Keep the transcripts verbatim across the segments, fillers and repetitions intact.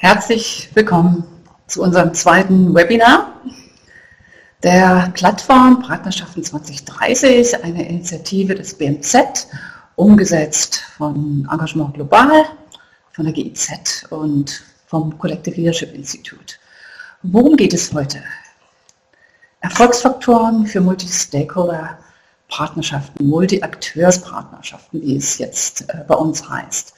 Herzlich willkommen zu unserem zweiten Webinar der Plattform Partnerschaften zwanzig dreißig, eine Initiative des B M Z, umgesetzt von Engagement Global, von der G I Z und vom Collective Leadership Institute. Worum geht es heute? Erfolgsfaktoren für Multi-Stakeholder-Partnerschaften, Multi-Akteurspartnerschaften, wie es jetzt bei uns heißt.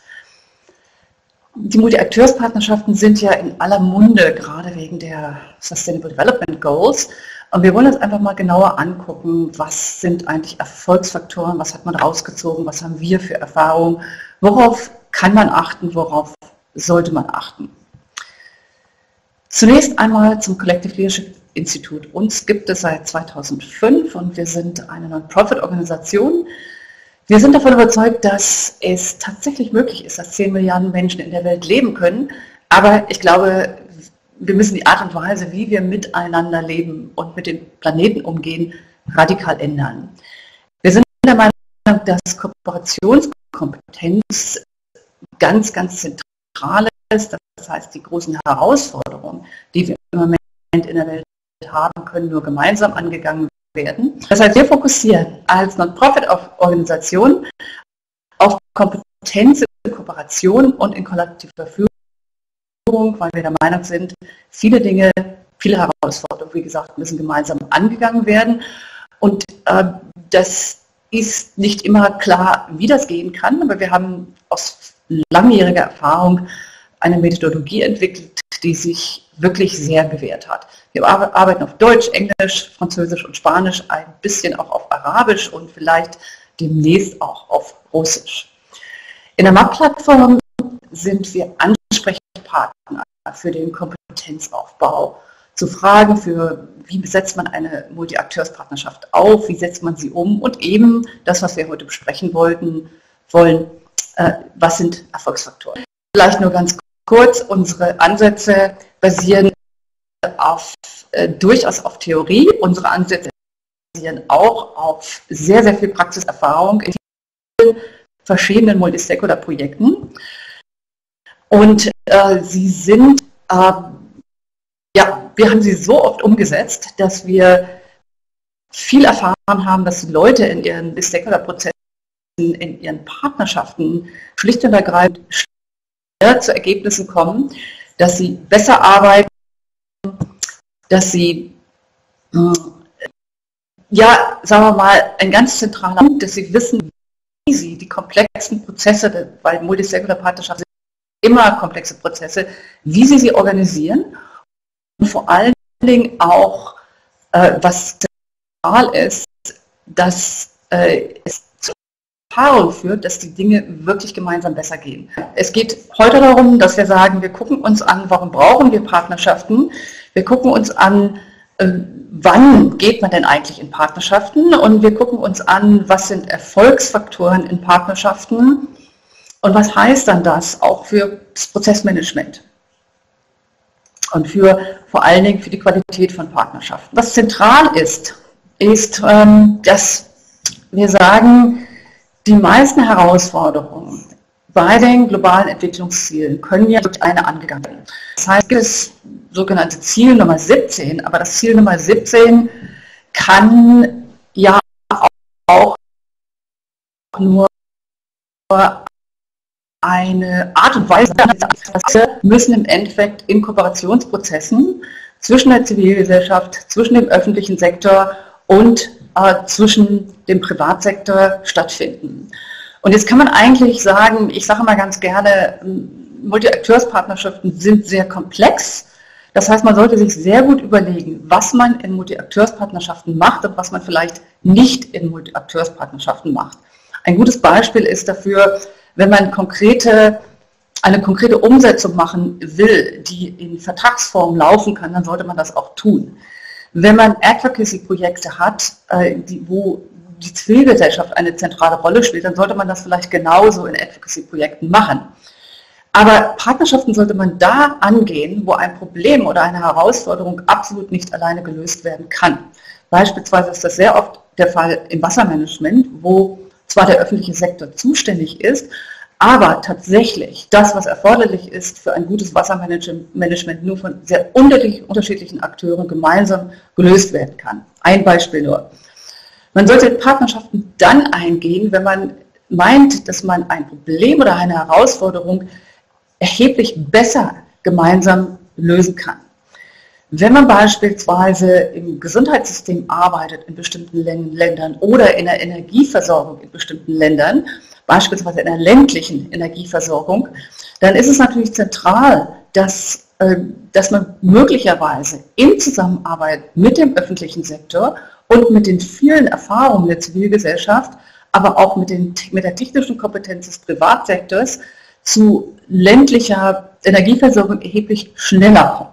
Die Multi-Akteurspartnerschaften sind ja in aller Munde, gerade wegen der Sustainable Development Goals. Und wir wollen uns einfach mal genauer angucken, was sind eigentlich Erfolgsfaktoren, was hat man rausgezogen, was haben wir für Erfahrungen, worauf kann man achten, worauf sollte man achten. Zunächst einmal zum Collective Leadership Institute. Uns gibt es seit zweitausendfünf und wir sind eine Non-Profit-Organisation. Wir sind davon überzeugt, dass es tatsächlich möglich ist, dass zehn Milliarden Menschen in der Welt leben können. Aber ich glaube, wir müssen die Art und Weise, wie wir miteinander leben und mit dem Planeten umgehen, radikal ändern. Wir sind der Meinung, dass Kooperationskompetenz ganz, ganz zentral ist. Das heißt, die großen Herausforderungen, die wir im Moment in der Welt haben, können nur gemeinsam angegangen werden. werden. Das heißt, wir fokussieren als Non-Profit-Organisation auf Kompetenz in Kooperation und in kollektiver Führung, weil wir der Meinung sind, viele Dinge, viele Herausforderungen, wie gesagt, müssen gemeinsam angegangen werden. Und äh, das ist nicht immer klar, wie das gehen kann, aber wir haben aus langjähriger Erfahrung eine Methodologie entwickelt, die sich wirklich sehr bewährt hat. Wir arbeiten auf Deutsch, Englisch, Französisch und Spanisch, ein bisschen auch auf Arabisch und vielleicht demnächst auch auf Russisch. In der M A P-Plattform sind wir Ansprechpartner für den Kompetenzaufbau, zu Fragen für, wie setzt man eine Multi-Akteurspartnerschaft auf, wie setzt man sie um und eben das, was wir heute besprechen wollten, wollen, äh, was sind Erfolgsfaktoren. Vielleicht nur ganz kurz, unsere Ansätze basieren auf, äh, durchaus auf Theorie. Unsere Ansätze basieren auch auf sehr, sehr viel Praxiserfahrung in vielen verschiedenen Multi-Stakeholder-Projekten. Und äh, sie sind, äh, ja, wir haben sie so oft umgesetzt, dass wir viel erfahren haben, dass Leute in ihren Stakeholder-Prozessen, in ihren Partnerschaften schlicht und ergreifend zu Ergebnissen kommen, dass sie besser arbeiten, dass sie, ja, sagen wir mal, ein ganz zentraler Punkt, dass sie wissen, wie sie die komplexen Prozesse, weil Multi-Stakeholder-Partnerschaften sind immer komplexe Prozesse, wie sie sie organisieren und vor allen Dingen auch, äh, was zentral ist, dass äh, es Erfahrung führt, dass die Dinge wirklich gemeinsam besser gehen. Es geht heute darum, dass wir sagen, wir gucken uns an, warum brauchen wir Partnerschaften, wir gucken uns an, wann geht man denn eigentlich in Partnerschaften und wir gucken uns an, was sind Erfolgsfaktoren in Partnerschaften und was heißt dann das auch für das Prozessmanagement und für vor allen Dingen für die Qualität von Partnerschaften. Was zentral ist, ist, dass wir sagen, die meisten Herausforderungen bei den globalen Entwicklungszielen können ja durch eine angegangen werden. Das heißt, das sogenannte Ziel Nummer siebzehn, aber das Ziel Nummer siebzehn kann ja auch nur eine Art und Weise sein, wir müssen im Endeffekt in Kooperationsprozessen zwischen der Zivilgesellschaft, zwischen dem öffentlichen Sektor und zwischen dem Privatsektor stattfinden. Und jetzt kann man eigentlich sagen, ich sage mal ganz gerne, Multi-Akteurspartnerschaften sind sehr komplex. Das heißt, man sollte sich sehr gut überlegen, was man in Multi-Akteurspartnerschaften macht und was man vielleicht nicht in Multi-Akteurspartnerschaften macht. Ein gutes Beispiel ist dafür, wenn man konkrete, eine konkrete Umsetzung machen will, die in Vertragsform laufen kann, dann sollte man das auch tun. Wenn man Advocacy-Projekte hat, die, wo die Zivilgesellschaft eine zentrale Rolle spielt, dann sollte man das vielleicht genauso in Advocacy-Projekten machen. Aber Partnerschaften sollte man da angehen, wo ein Problem oder eine Herausforderung absolut nicht alleine gelöst werden kann. Beispielsweise ist das sehr oft der Fall im Wassermanagement, wo zwar der öffentliche Sektor zuständig ist, aber tatsächlich das, was erforderlich ist für ein gutes Wassermanagement, nur von sehr unterschiedlichen Akteuren gemeinsam gelöst werden kann. Ein Beispiel nur. Man sollte Partnerschaften dann eingehen, wenn man meint, dass man ein Problem oder eine Herausforderung erheblich besser gemeinsam lösen kann. Wenn man beispielsweise im Gesundheitssystem arbeitet in bestimmten Ländern oder in der Energieversorgung in bestimmten Ländern, beispielsweise in der ländlichen Energieversorgung, dann ist es natürlich zentral, dass, dass man möglicherweise in Zusammenarbeit mit dem öffentlichen Sektor und mit den vielen Erfahrungen der Zivilgesellschaft, aber auch mit, den, mit der technischen Kompetenz des Privatsektors zu ländlicher Energieversorgung erheblich schneller kommt.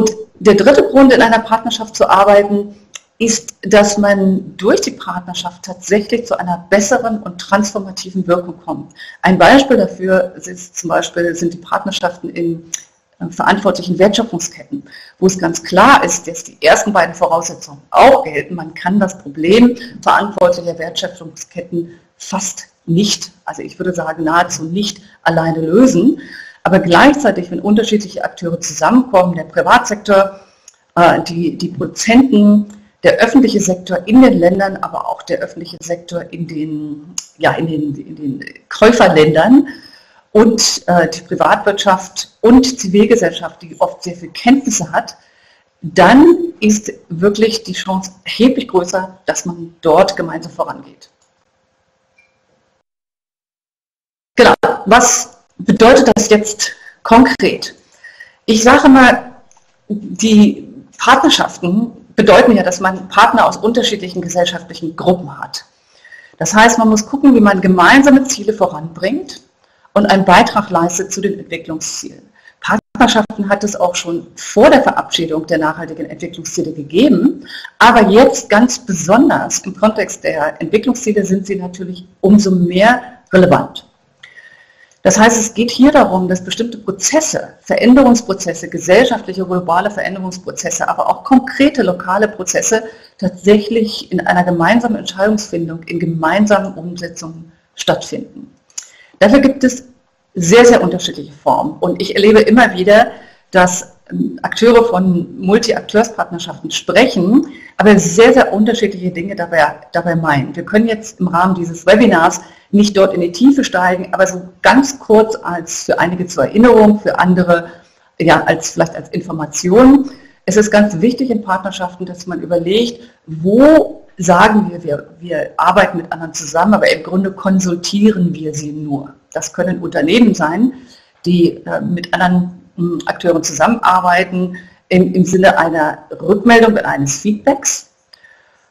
Und der dritte Grund, in einer Partnerschaft zu arbeiten, ist, dass man durch die Partnerschaft tatsächlich zu einer besseren und transformativen Wirkung kommt. Ein Beispiel dafür ist zum Beispiel, sind die Partnerschaften in verantwortlichen Wertschöpfungsketten, wo es ganz klar ist, dass die ersten beiden Voraussetzungen auch gelten. Man kann das Problem verantwortlicher Wertschöpfungsketten fast nicht, also ich würde sagen nahezu nicht alleine lösen. Aber gleichzeitig, wenn unterschiedliche Akteure zusammenkommen, der Privatsektor, die, die Produzenten, der öffentliche Sektor in den Ländern, aber auch der öffentliche Sektor in den, ja, in den, in den Käuferländern und die Privatwirtschaft und Zivilgesellschaft, die oft sehr viel Kenntnisse hat, dann ist wirklich die Chance erheblich größer, dass man dort gemeinsam vorangeht. Genau, was bedeutet das jetzt konkret? Ich sage mal, die Partnerschaften bedeuten ja, dass man Partner aus unterschiedlichen gesellschaftlichen Gruppen hat. Das heißt, man muss gucken, wie man gemeinsame Ziele voranbringt und einen Beitrag leistet zu den Entwicklungszielen. Partnerschaften hat es auch schon vor der Verabschiedung der nachhaltigen Entwicklungsziele gegeben, aber jetzt ganz besonders im Kontext der Entwicklungsziele sind sie natürlich umso mehr relevant. Das heißt, es geht hier darum, dass bestimmte Prozesse, Veränderungsprozesse, gesellschaftliche, globale Veränderungsprozesse, aber auch konkrete lokale Prozesse tatsächlich in einer gemeinsamen Entscheidungsfindung, in gemeinsamen Umsetzungen stattfinden. Dafür gibt es sehr, sehr unterschiedliche Formen. Und ich erlebe immer wieder, dass Akteure von Multi-Akteurspartnerschaften sprechen, aber sehr, sehr unterschiedliche Dinge dabei, dabei meinen. Wir können jetzt im Rahmen dieses Webinars nicht dort in die Tiefe steigen, aber so ganz kurz als für einige zur Erinnerung, für andere ja, als vielleicht als Information. Es ist ganz wichtig in Partnerschaften, dass man überlegt, wo sagen wir, wir, wir arbeiten mit anderen zusammen, aber im Grunde konsultieren wir sie nur. Das können Unternehmen sein, die äh, mit anderen Akteuren zusammenarbeiten im, im Sinne einer Rückmeldung und eines Feedbacks.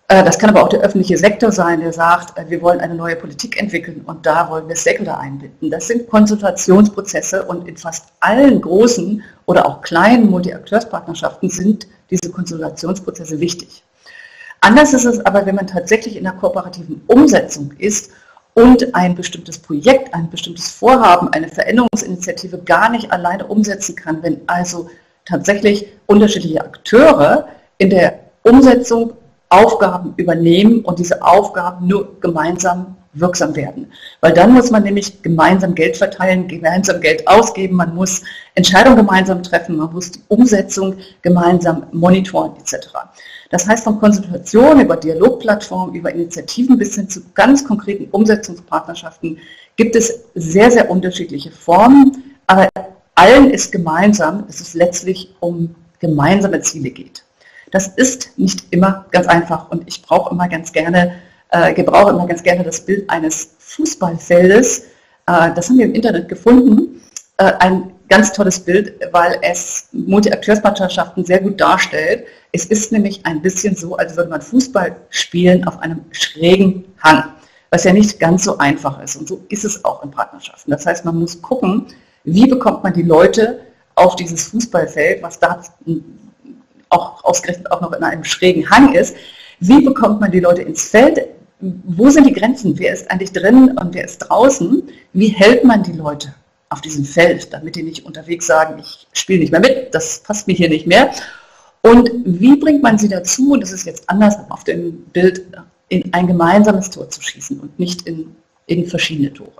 Das kann aber auch der öffentliche Sektor sein, der sagt, wir wollen eine neue Politik entwickeln und da wollen wir Stakeholder einbinden. Das sind Konsultationsprozesse und in fast allen großen oder auch kleinen Multi-Akteurspartnerschaften sind diese Konsultationsprozesse wichtig. Anders ist es aber, wenn man tatsächlich in der kooperativen Umsetzung ist und ein bestimmtes Projekt, ein bestimmtes Vorhaben, eine Veränderungsinitiative gar nicht alleine umsetzen kann, wenn also tatsächlich unterschiedliche Akteure in der Umsetzung Aufgaben übernehmen und diese Aufgaben nur gemeinsam wirksam werden. Weil dann muss man nämlich gemeinsam Geld verteilen, gemeinsam Geld ausgeben, man muss Entscheidungen gemeinsam treffen, man muss die Umsetzung gemeinsam monitoren et cetera. Das heißt, von Konsultation über Dialogplattformen, über Initiativen bis hin zu ganz konkreten Umsetzungspartnerschaften gibt es sehr, sehr unterschiedliche Formen, aber allen ist gemeinsam, dass es letztlich um gemeinsame Ziele geht. Das ist nicht immer ganz einfach und ich brauche immer ganz gerne, äh, gebrauche immer ganz gerne das Bild eines Fußballfeldes. Äh, das haben wir im Internet gefunden. Äh, ein ganz tolles Bild, weil es Multi-Akteurspartnerschaften sehr gut darstellt. Es ist nämlich ein bisschen so, als würde man Fußball spielen auf einem schrägen Hang, was ja nicht ganz so einfach ist. Und so ist es auch in Partnerschaften. Das heißt, man muss gucken, wie bekommt man die Leute auf dieses Fußballfeld, was da auch ausgerechnet auch noch in einem schrägen Hang ist. Wie bekommt man die Leute ins Feld? Wo sind die Grenzen? Wer ist eigentlich drin und wer ist draußen? Wie hält man die Leute auf diesem Feld, damit die nicht unterwegs sagen, ich spiele nicht mehr mit, das passt mir hier nicht mehr. Und wie bringt man sie dazu, und das ist jetzt anders auf dem Bild, in ein gemeinsames Tor zu schießen und nicht in, in verschiedene Tore.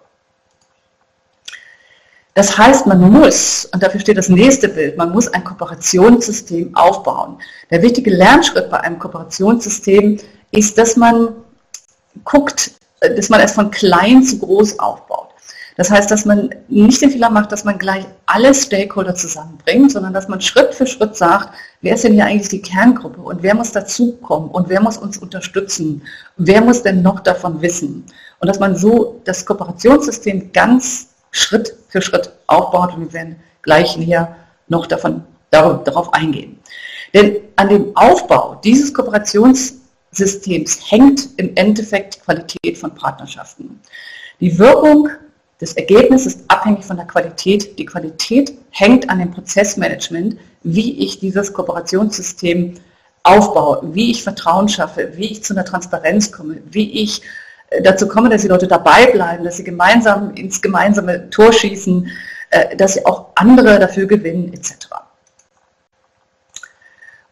Das heißt, man muss, und dafür steht das nächste Bild, man muss ein Kooperationssystem aufbauen. Der wichtige Lernschritt bei einem Kooperationssystem ist, dass man guckt, dass man es von klein zu groß aufbaut. Das heißt, dass man nicht den Fehler macht, dass man gleich alle Stakeholder zusammenbringt, sondern dass man Schritt für Schritt sagt, wer ist denn hier eigentlich die Kerngruppe und wer muss dazukommen und wer muss uns unterstützen, wer muss denn noch davon wissen. Und dass man so das Kooperationssystem ganz Schritt für Schritt aufbaut und wir werden gleich näher noch davon, darauf eingehen. Denn an dem Aufbau dieses Kooperationssystems hängt im Endeffekt die Qualität von Partnerschaften. Die Wirkung Das Ergebnis ist abhängig von der Qualität. Die Qualität hängt an dem Prozessmanagement, wie ich dieses Kooperationssystem aufbaue, wie ich Vertrauen schaffe, wie ich zu einer Transparenz komme, wie ich dazu komme, dass die Leute dabei bleiben, dass sie gemeinsam ins gemeinsame Tor schießen, dass sie auch andere dafür gewinnen, et cetera.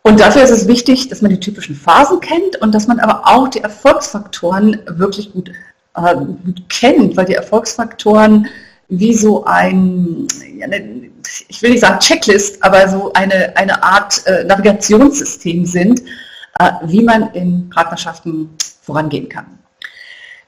Und dafür ist es wichtig, dass man die typischen Phasen kennt und dass man aber auch die Erfolgsfaktoren wirklich gut kennt, weil die Erfolgsfaktoren wie so ein, ich will nicht sagen Checklist, aber so eine, eine Art Navigationssystem sind, wie man in Partnerschaften vorangehen kann.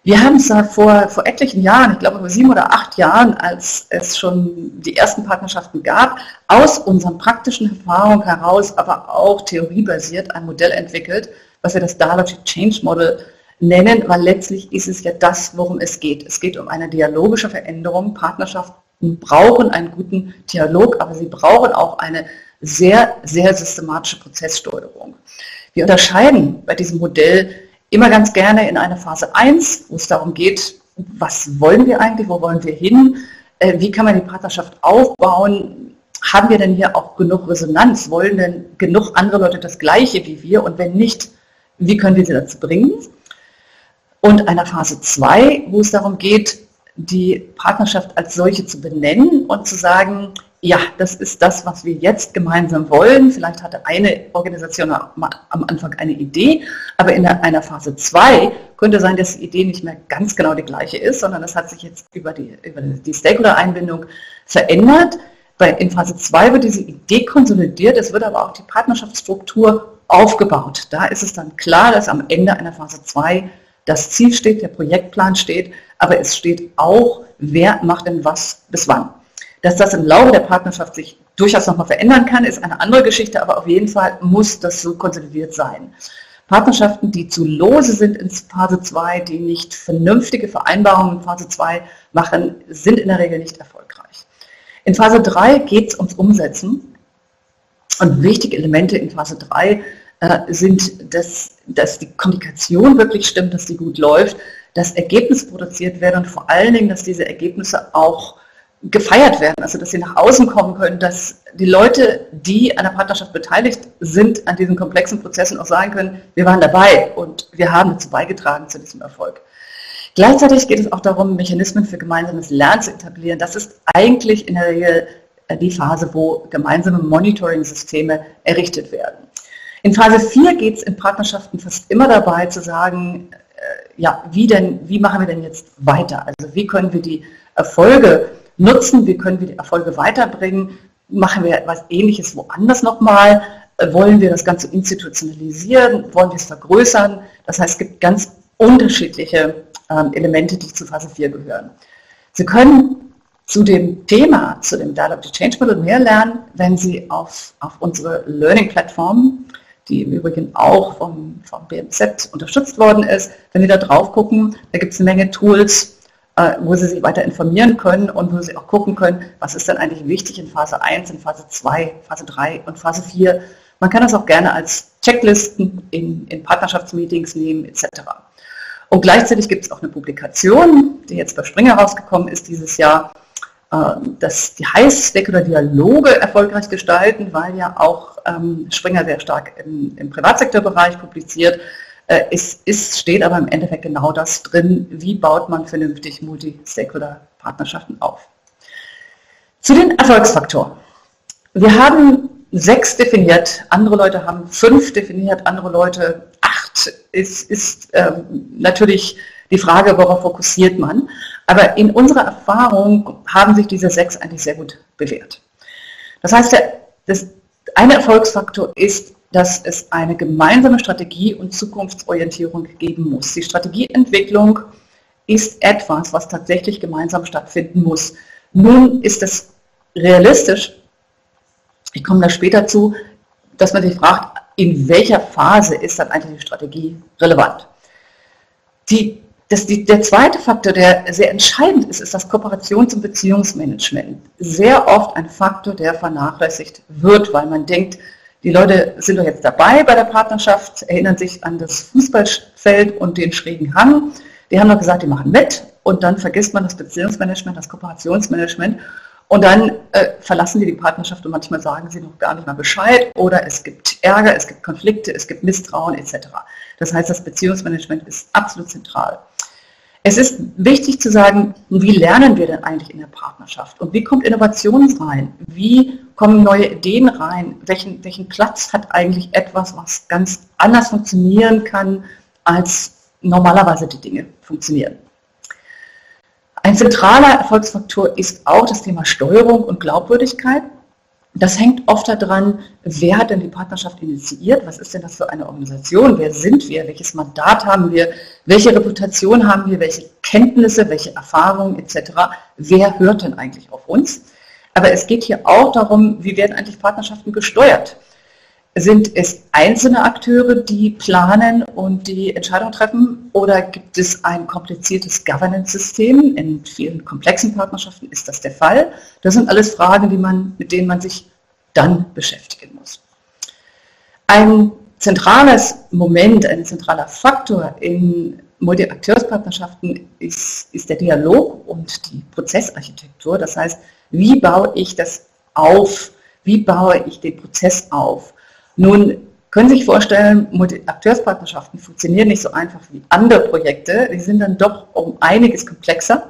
Wir haben es ja vor, vor etlichen Jahren, ich glaube vor sieben oder acht Jahren, als es schon die ersten Partnerschaften gab, aus unseren praktischen Erfahrungen heraus, aber auch theoriebasiert ein Modell entwickelt, was wir das Dialogic Change Model nennen, weil letztlich ist es ja das, worum es geht. Es geht um eine dialogische Veränderung. Partnerschaften brauchen einen guten Dialog, aber sie brauchen auch eine sehr, sehr systematische Prozesssteuerung. Wir unterscheiden bei diesem Modell immer ganz gerne in einer Phase eins, wo es darum geht, was wollen wir eigentlich, wo wollen wir hin, wie kann man die Partnerschaft aufbauen, haben wir denn hier auch genug Resonanz, wollen denn genug andere Leute das Gleiche wie wir und wenn nicht, wie können wir sie dazu bringen? Und einer Phase zwei, wo es darum geht, die Partnerschaft als solche zu benennen und zu sagen, ja, das ist das, was wir jetzt gemeinsam wollen. Vielleicht hatte eine Organisation am Anfang eine Idee, aber in einer Phase zwei könnte sein, dass die Idee nicht mehr ganz genau die gleiche ist, sondern das hat sich jetzt über die, über die Stakeholder-Einbindung verändert. In Phase zwei wird diese Idee konsolidiert, es wird aber auch die Partnerschaftsstruktur aufgebaut. Da ist es dann klar, dass am Ende einer Phase zwei das Ziel steht, der Projektplan steht, aber es steht auch, wer macht denn was bis wann. Dass das im Laufe der Partnerschaft sich durchaus nochmal verändern kann, ist eine andere Geschichte, aber auf jeden Fall muss das so konsolidiert sein. Partnerschaften, die zu lose sind in Phase zwei, die nicht vernünftige Vereinbarungen in Phase zwei machen, sind in der Regel nicht erfolgreich. In Phase drei geht es ums Umsetzen und wichtige Elemente in Phase drei sind, dass, dass die Kommunikation wirklich stimmt, dass die gut läuft, dass Ergebnisse produziert werden und vor allen Dingen, dass diese Ergebnisse auch gefeiert werden, also dass sie nach außen kommen können, dass die Leute, die an der Partnerschaft beteiligt sind, an diesen komplexen Prozessen auch sagen können, wir waren dabei und wir haben dazu beigetragen zu diesem Erfolg. Gleichzeitig geht es auch darum, Mechanismen für gemeinsames Lernen zu etablieren. Das ist eigentlich in der Regel die Phase, wo gemeinsame Monitoring-Systeme errichtet werden. In Phase vier geht es in Partnerschaften fast immer dabei zu sagen, äh, ja, wie, denn, wie machen wir denn jetzt weiter? Also wie können wir die Erfolge nutzen, wie können wir die Erfolge weiterbringen? Machen wir etwas Ähnliches woanders nochmal? Äh, wollen wir das Ganze institutionalisieren? Wollen wir es vergrößern? Das heißt, es gibt ganz unterschiedliche ähm, Elemente, die zu Phase vier gehören. Sie können zu dem Thema, zu dem Dialogic Change Model mehr lernen, wenn Sie auf, auf unsere Learning-Plattform, die im Übrigen auch vom, vom B M Z unterstützt worden ist. Wenn Sie da drauf gucken, da gibt es eine Menge Tools, äh, wo Sie sich weiter informieren können und wo Sie auch gucken können, was ist denn eigentlich wichtig in Phase eins, in Phase zwei, Phase drei und Phase vier. Man kann das auch gerne als Checklisten in, in Partnerschaftsmeetings nehmen, et cetera. Und gleichzeitig gibt es auch eine Publikation, die jetzt bei Springer rausgekommen ist dieses Jahr, dass die heißt Stakeholder Dialoge erfolgreich gestalten, weil ja auch ähm, Springer sehr stark im, im Privatsektorbereich publiziert. Äh, es ist, steht aber im Endeffekt genau das drin, wie baut man vernünftig Multi-Stakeholder-Partnerschaften auf. Zu den Erfolgsfaktoren. Wir haben sechs definiert, andere Leute haben fünf definiert, andere Leute acht. Es ist ähm, natürlich die Frage, worauf fokussiert man. Aber in unserer Erfahrung haben sich diese sechs eigentlich sehr gut bewährt. Das heißt, der, das, ein Erfolgsfaktor ist, dass es eine gemeinsame Strategie und Zukunftsorientierung geben muss. Die Strategieentwicklung ist etwas, was tatsächlich gemeinsam stattfinden muss. Nun ist es realistisch, ich komme da später zu, dass man sich fragt, in welcher Phase ist dann eigentlich die Strategie relevant. Die, das, die, der zweite Faktor, der sehr entscheidend ist, ist das Kooperations- und Beziehungsmanagement. Sehr oft ein Faktor, der vernachlässigt wird, weil man denkt, die Leute sind doch jetzt dabei bei der Partnerschaft, erinnern sich an das Fußballfeld und den schrägen Hang. Die haben doch gesagt, die machen mit und dann vergisst man das Beziehungsmanagement, das Kooperationsmanagement und dann äh, verlassen die die Partnerschaft und manchmal sagen sie noch gar nicht mal Bescheid oder es gibt Ärger, es gibt Konflikte, es gibt Misstrauen et cetera. Das heißt, das Beziehungsmanagement ist absolut zentral. Es ist wichtig zu sagen, wie lernen wir denn eigentlich in der Partnerschaft und wie kommt Innovation rein, wie kommen neue Ideen rein, welchen, welchen Platz hat eigentlich etwas, was ganz anders funktionieren kann, als normalerweise die Dinge funktionieren. Ein zentraler Erfolgsfaktor ist auch das Thema Steuerung und Glaubwürdigkeit. Das hängt oft daran, wer hat denn die Partnerschaft initiiert, was ist denn das für eine Organisation, wer sind wir, welches Mandat haben wir, welche Reputation haben wir, welche Kenntnisse, welche Erfahrungen et cetera. Wer hört denn eigentlich auf uns? Aber es geht hier auch darum, wie werden eigentlich Partnerschaften gesteuert? Sind es einzelne Akteure, die planen und die Entscheidungen treffen oder gibt es ein kompliziertes Governance-System? In vielen komplexen Partnerschaften ist das der Fall. Das sind alles Fragen, die man, mit denen man sich dann beschäftigen muss. Ein zentrales Moment, ein zentraler Faktor in Multi-Akteurspartnerschaften ist, ist der Dialog und die Prozessarchitektur. Das heißt, wie baue ich das auf? Wie baue ich den Prozess auf? Nun können Sie sich vorstellen, Multi-Akteurspartnerschaften funktionieren nicht so einfach wie andere Projekte, die sind dann doch um einiges komplexer.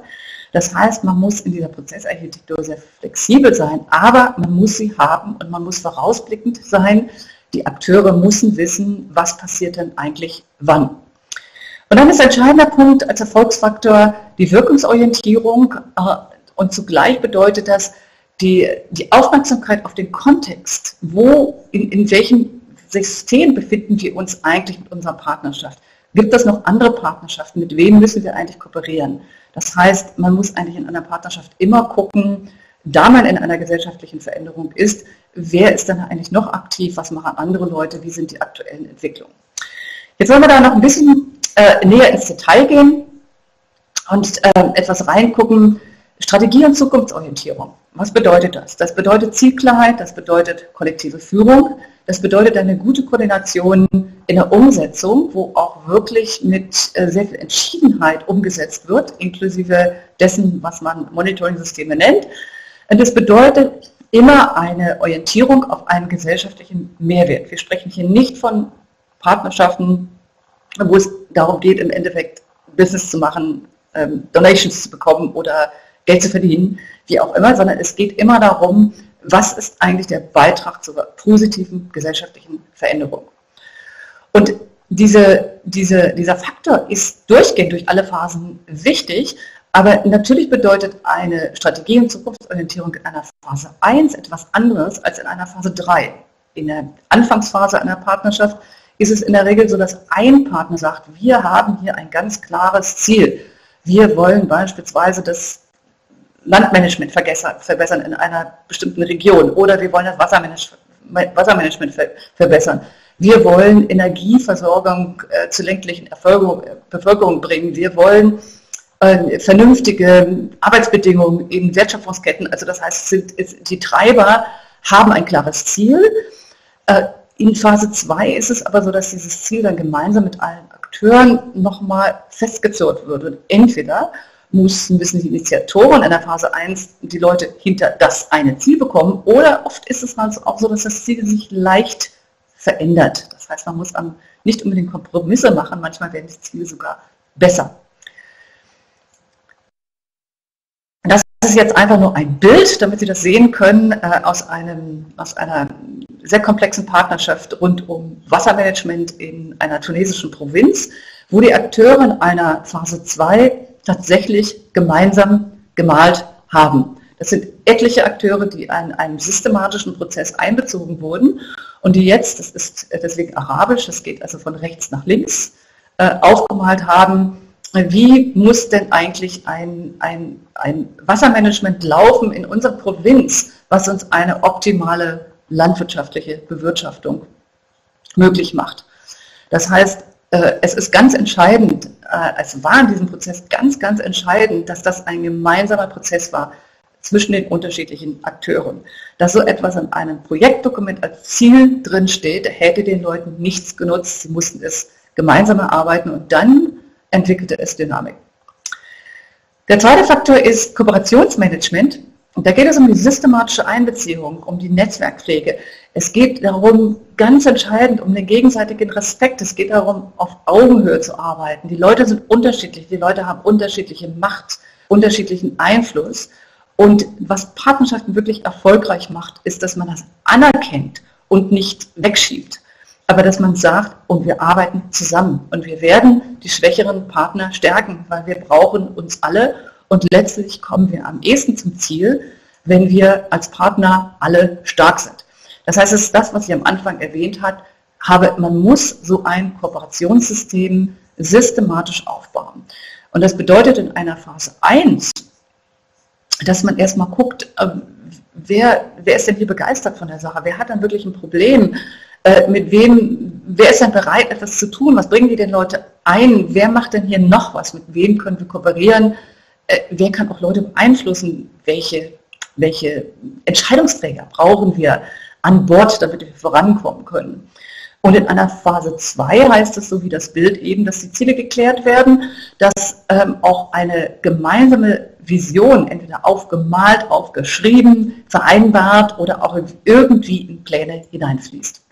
Das heißt, man muss in dieser Prozessarchitektur sehr flexibel sein, aber man muss sie haben und man muss vorausblickend sein. Die Akteure müssen wissen, was passiert denn eigentlich wann. Und dann ist ein entscheidender Punkt als Erfolgsfaktor die Wirkungsorientierung und zugleich bedeutet das, Die, die Aufmerksamkeit auf den Kontext, wo, in, in welchem System befinden wir uns eigentlich mit unserer Partnerschaft? Gibt es noch andere Partnerschaften? Mit wem müssen wir eigentlich kooperieren? Das heißt, man muss eigentlich in einer Partnerschaft immer gucken, da man in einer gesellschaftlichen Veränderung ist, wer ist dann eigentlich noch aktiv, was machen andere Leute, wie sind die aktuellen Entwicklungen? Jetzt wollen wir da noch ein bisschen äh, näher ins Detail gehen und äh, etwas reingucken. Strategie und Zukunftsorientierung. Was bedeutet das? Das bedeutet Zielklarheit, das bedeutet kollektive Führung, das bedeutet eine gute Koordination in der Umsetzung, wo auch wirklich mit sehr viel Entschiedenheit umgesetzt wird, inklusive dessen, was man Monitoring-Systeme nennt. Und das bedeutet immer eine Orientierung auf einen gesellschaftlichen Mehrwert. Wir sprechen hier nicht von Partnerschaften, wo es darum geht, im Endeffekt Business zu machen, Donations zu bekommen oder Geld zu verdienen, wie auch immer, sondern es geht immer darum, was ist eigentlich der Beitrag zur positiven gesellschaftlichen Veränderung. Und diese, diese, dieser Faktor ist durchgehend durch alle Phasen wichtig, aber natürlich bedeutet eine Strategie- und Zukunftsorientierung in einer Phase eins etwas anderes als in einer Phase drei. In der Anfangsphase einer Partnerschaft ist es in der Regel so, dass ein Partner sagt, wir haben hier ein ganz klares Ziel. Wir wollen beispielsweise das Landmanagement verbessern in einer bestimmten Region oder wir wollen das Wassermanagement verbessern. Wir wollen Energieversorgung zur ländlichen Bevölkerung bringen. Wir wollen vernünftige Arbeitsbedingungen in Wertschöpfungsketten. Also das heißt, die Treiber haben ein klares Ziel. In Phase zwei ist es aber so, dass dieses Ziel dann gemeinsam mit allen Akteuren nochmal festgezurrt wird. Und entweder müssen die Initiatoren in der Phase eins die Leute hinter das eine Ziel bekommen oder oft ist es mal auch so, dass das Ziel sich leicht verändert. Das heißt, man muss nicht unbedingt Kompromisse machen, manchmal werden die Ziele sogar besser. Das ist jetzt einfach nur ein Bild, damit Sie das sehen können, aus, einem, aus einer sehr komplexen Partnerschaft rund um Wassermanagement in einer tunesischen Provinz, wo die Akteure in einer Phase zwei tatsächlich gemeinsam gemalt haben. Das sind etliche Akteure, die in einem systematischen Prozess einbezogen wurden und die jetzt, das ist deswegen arabisch, das geht also von rechts nach links, aufgemalt haben, wie muss denn eigentlich ein, ein, ein Wassermanagement laufen in unserer Provinz, was uns eine optimale landwirtschaftliche Bewirtschaftung möglich macht. Das heißt, es ist ganz entscheidend, es war in diesem Prozess ganz, ganz entscheidend, dass das ein gemeinsamer Prozess war zwischen den unterschiedlichen Akteuren. Dass so etwas in einem Projektdokument als Ziel drin steht, hätte den Leuten nichts genutzt, sie mussten es gemeinsam erarbeiten und dann entwickelte es Dynamik. Der zweite Faktor ist Kooperationsmanagement. Und da geht es um die systematische Einbeziehung, um die Netzwerkpflege. Es geht darum, ganz entscheidend, um den gegenseitigen Respekt. Es geht darum, auf Augenhöhe zu arbeiten. Die Leute sind unterschiedlich. Die Leute haben unterschiedliche Macht, unterschiedlichen Einfluss. Und was Partnerschaften wirklich erfolgreich macht, ist, dass man das anerkennt und nicht wegschiebt. Aber dass man sagt, und wir arbeiten zusammen. Und wir werden die schwächeren Partner stärken, weil wir brauchen uns alle. Und letztlich kommen wir am ehesten zum Ziel, wenn wir als Partner alle stark sind. Das heißt, es ist das, was ich am Anfang erwähnt habe, man muss so ein Kooperationssystem systematisch aufbauen. Und das bedeutet in einer Phase eins, dass man erstmal guckt, wer, wer ist denn hier begeistert von der Sache, wer hat dann wirklich ein Problem, mit wem, wer ist denn bereit, etwas zu tun, was bringen die denn Leute ein, wer macht denn hier noch was, mit wem können wir kooperieren, wer kann auch Leute beeinflussen, welche, welche Entscheidungsträger brauchen wir an Bord, damit wir vorankommen können. Und in einer Phase zwei heißt es, so wie das Bild eben, dass die Ziele geklärt werden, dass ähm, auch eine gemeinsame Vision entweder aufgemalt, aufgeschrieben, vereinbart oder auch irgendwie in Pläne hineinfließt.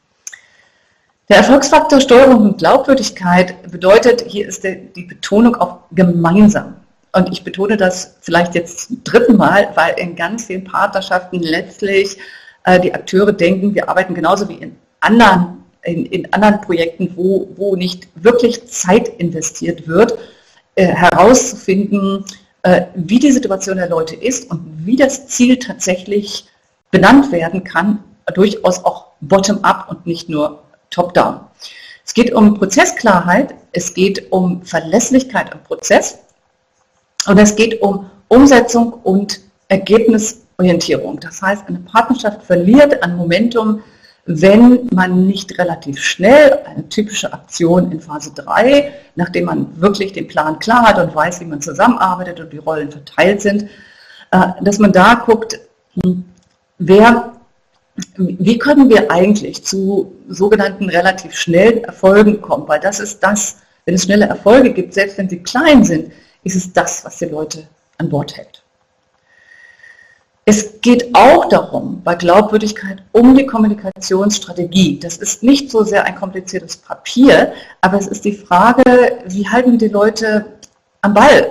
Der Erfolgsfaktor Steuerung und Glaubwürdigkeit bedeutet, hier ist die, die Betonung auf gemeinsam. Und ich betone das vielleicht jetzt zum dritten Mal, weil in ganz vielen Partnerschaften letztlich äh, die Akteure denken, wir arbeiten genauso wie in anderen, in, in anderen Projekten, wo, wo nicht wirklich Zeit investiert wird, äh, herauszufinden, äh, wie die Situation der Leute ist und wie das Ziel tatsächlich benannt werden kann, durchaus auch bottom-up und nicht nur top-down. Es geht um Prozessklarheit, es geht um Verlässlichkeit im Prozess. Und es geht um Umsetzung und Ergebnisorientierung. Das heißt, eine Partnerschaft verliert an Momentum, wenn man nicht relativ schnell eine typische Aktion in Phase drei, nachdem man wirklich den Plan klar hat und weiß, wie man zusammenarbeitet und die Rollen verteilt sind, dass man da guckt, wer, wie können wir eigentlich zu sogenannten relativ schnellen Erfolgen kommen. Weil das ist das, wenn es schnelle Erfolge gibt, selbst wenn sie klein sind, ist es das, was die Leute an Bord hält. Es geht auch darum, bei Glaubwürdigkeit, um die Kommunikationsstrategie. Das ist nicht so sehr ein kompliziertes Papier, aber es ist die Frage, wie halten wir die Leute am Ball?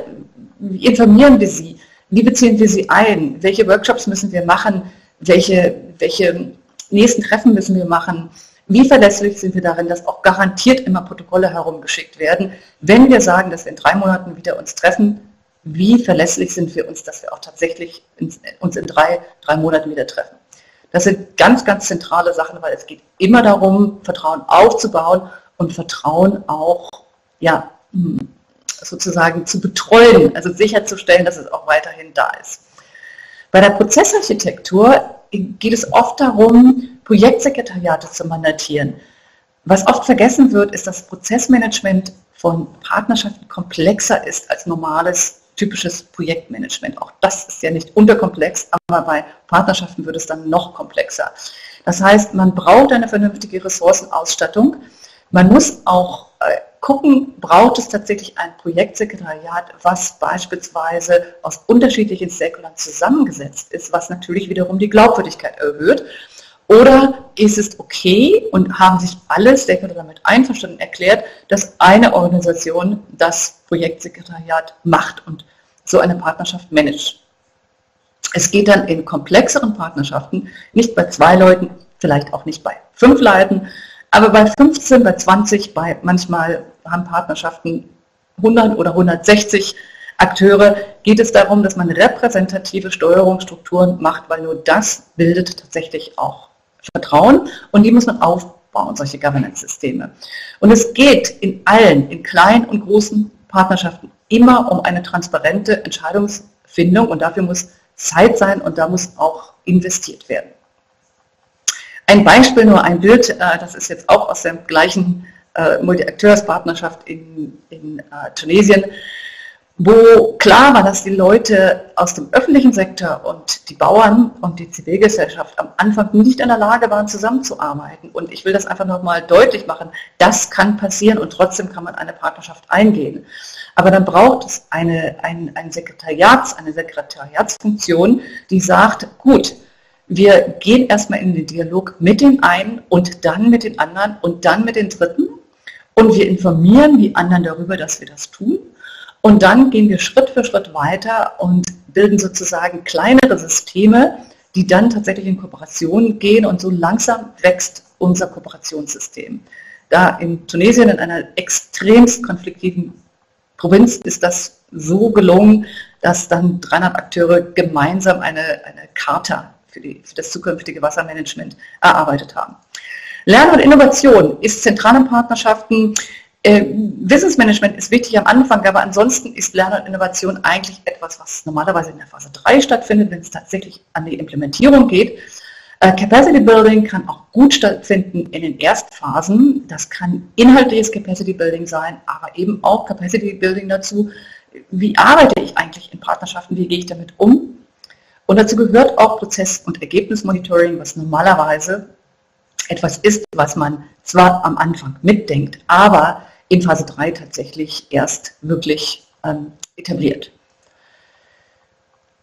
Wie informieren wir sie? Wie beziehen wir sie ein? Welche Workshops müssen wir machen? Welche, welche nächsten Treffen müssen wir machen? Wie verlässlich sind wir darin, dass auch garantiert immer Protokolle herumgeschickt werden, wenn wir sagen, dass wir in drei Monaten wieder uns treffen, wie verlässlich sind wir uns, dass wir auch tatsächlich uns in drei, drei Monaten wieder treffen. Das sind ganz, ganz zentrale Sachen, weil es geht immer darum, Vertrauen aufzubauen und Vertrauen auch ja, sozusagen zu betreuen, also sicherzustellen, dass es auch weiterhin da ist. Bei der Prozessarchitektur geht es oft darum, Projektsekretariate zu mandatieren. Was oft vergessen wird, ist, dass Prozessmanagement von Partnerschaften komplexer ist als normales, typisches Projektmanagement. Auch das ist ja nicht unterkomplex, aber bei Partnerschaften wird es dann noch komplexer. Das heißt, man braucht eine vernünftige Ressourcenausstattung. Man muss auch gucken, braucht es tatsächlich ein Projektsekretariat, was beispielsweise aus unterschiedlichen Stakeholdern zusammengesetzt ist, was natürlich wiederum die Glaubwürdigkeit erhöht. Oder ist es okay und haben sich alle Stakeholder damit einverstanden erklärt, dass eine Organisation das Projektsekretariat macht und so eine Partnerschaft managt. Es geht dann in komplexeren Partnerschaften, nicht bei zwei Leuten, vielleicht auch nicht bei fünf Leuten, aber bei fünfzehn, bei zwanzig, bei manchmal haben Partnerschaften hundert oder hundertsechzig Akteure, geht es darum, dass man repräsentative Steuerungsstrukturen macht, weil nur das bildet tatsächlich auch Vertrauen und die muss man aufbauen, solche Governance-Systeme. Und es geht in allen, in kleinen und großen Partnerschaften immer um eine transparente Entscheidungsfindung und dafür muss Zeit sein und da muss auch investiert werden. Ein Beispiel, nur ein Bild, das ist jetzt auch aus der gleichen Multiakteurspartnerschaft in, in Tunesien, wo klar war, dass die Leute aus dem öffentlichen Sektor und die Bauern und die Zivilgesellschaft am Anfang nicht in der Lage waren, zusammenzuarbeiten. Und ich will das einfach nochmal deutlich machen, das kann passieren und trotzdem kann man eine Partnerschaft eingehen. Aber dann braucht es eine, ein, ein Sekretariats, eine Sekretariatsfunktion, die sagt, gut, wir gehen erstmal in den Dialog mit den einen und dann mit den anderen und dann mit den Dritten und wir informieren die anderen darüber, dass wir das tun. Und dann gehen wir Schritt für Schritt weiter und bilden sozusagen kleinere Systeme, die dann tatsächlich in Kooperation gehen und so langsam wächst unser Kooperationssystem. Da in Tunesien, in einer extremst konfliktiven Provinz, ist das so gelungen, dass dann dreihundert Akteure gemeinsam eine, eine Charta für, die, für das zukünftige Wassermanagement erarbeitet haben. Lernen und Innovation ist zentral in Partnerschaften. Wissensmanagement ist wichtig am Anfang, aber ansonsten ist Lernen und Innovation eigentlich etwas, was normalerweise in der Phase drei stattfindet, wenn es tatsächlich an die Implementierung geht. Capacity Building kann auch gut stattfinden in den Erstphasen. Das kann inhaltliches Capacity Building sein, aber eben auch Capacity Building dazu, wie arbeite ich eigentlich in Partnerschaften, wie gehe ich damit um? Und dazu gehört auch Prozess- und Ergebnismonitoring, was normalerweise etwas ist, was man zwar am Anfang mitdenkt, aber in Phase drei tatsächlich erst wirklich ähm, etabliert.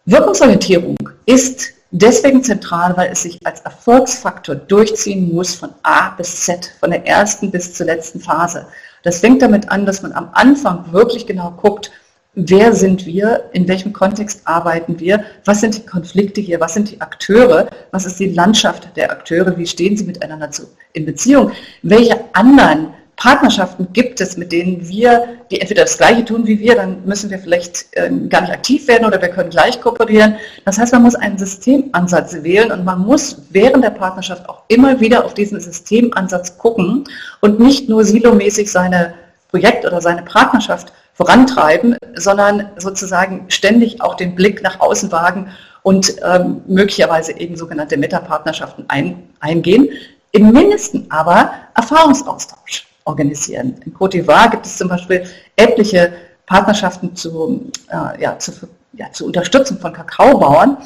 Wirkungsorientierung ist deswegen zentral, weil es sich als Erfolgsfaktor durchziehen muss von A bis Z, von der ersten bis zur letzten Phase. Das fängt damit an, dass man am Anfang wirklich genau guckt, wer sind wir, in welchem Kontext arbeiten wir, was sind die Konflikte hier, was sind die Akteure, was ist die Landschaft der Akteure, wie stehen sie miteinander in Beziehung, welche anderen Partnerschaften gibt es, mit denen wir, die entweder das Gleiche tun wie wir, dann müssen wir vielleicht äh, gar nicht aktiv werden oder wir können gleich kooperieren. Das heißt, man muss einen Systemansatz wählen und man muss während der Partnerschaft auch immer wieder auf diesen Systemansatz gucken und nicht nur silomäßig seine Projekt oder seine Partnerschaft vorantreiben, sondern sozusagen ständig auch den Blick nach außen wagen und ähm, möglicherweise eben sogenannte Metapartnerschaften ein, eingehen. Im Mindesten aber Erfahrungsaustausch organisieren. In Côte d'Ivoire gibt es zum Beispiel etliche Partnerschaften zu, äh, ja, zu, ja, zur Unterstützung von Kakaobauern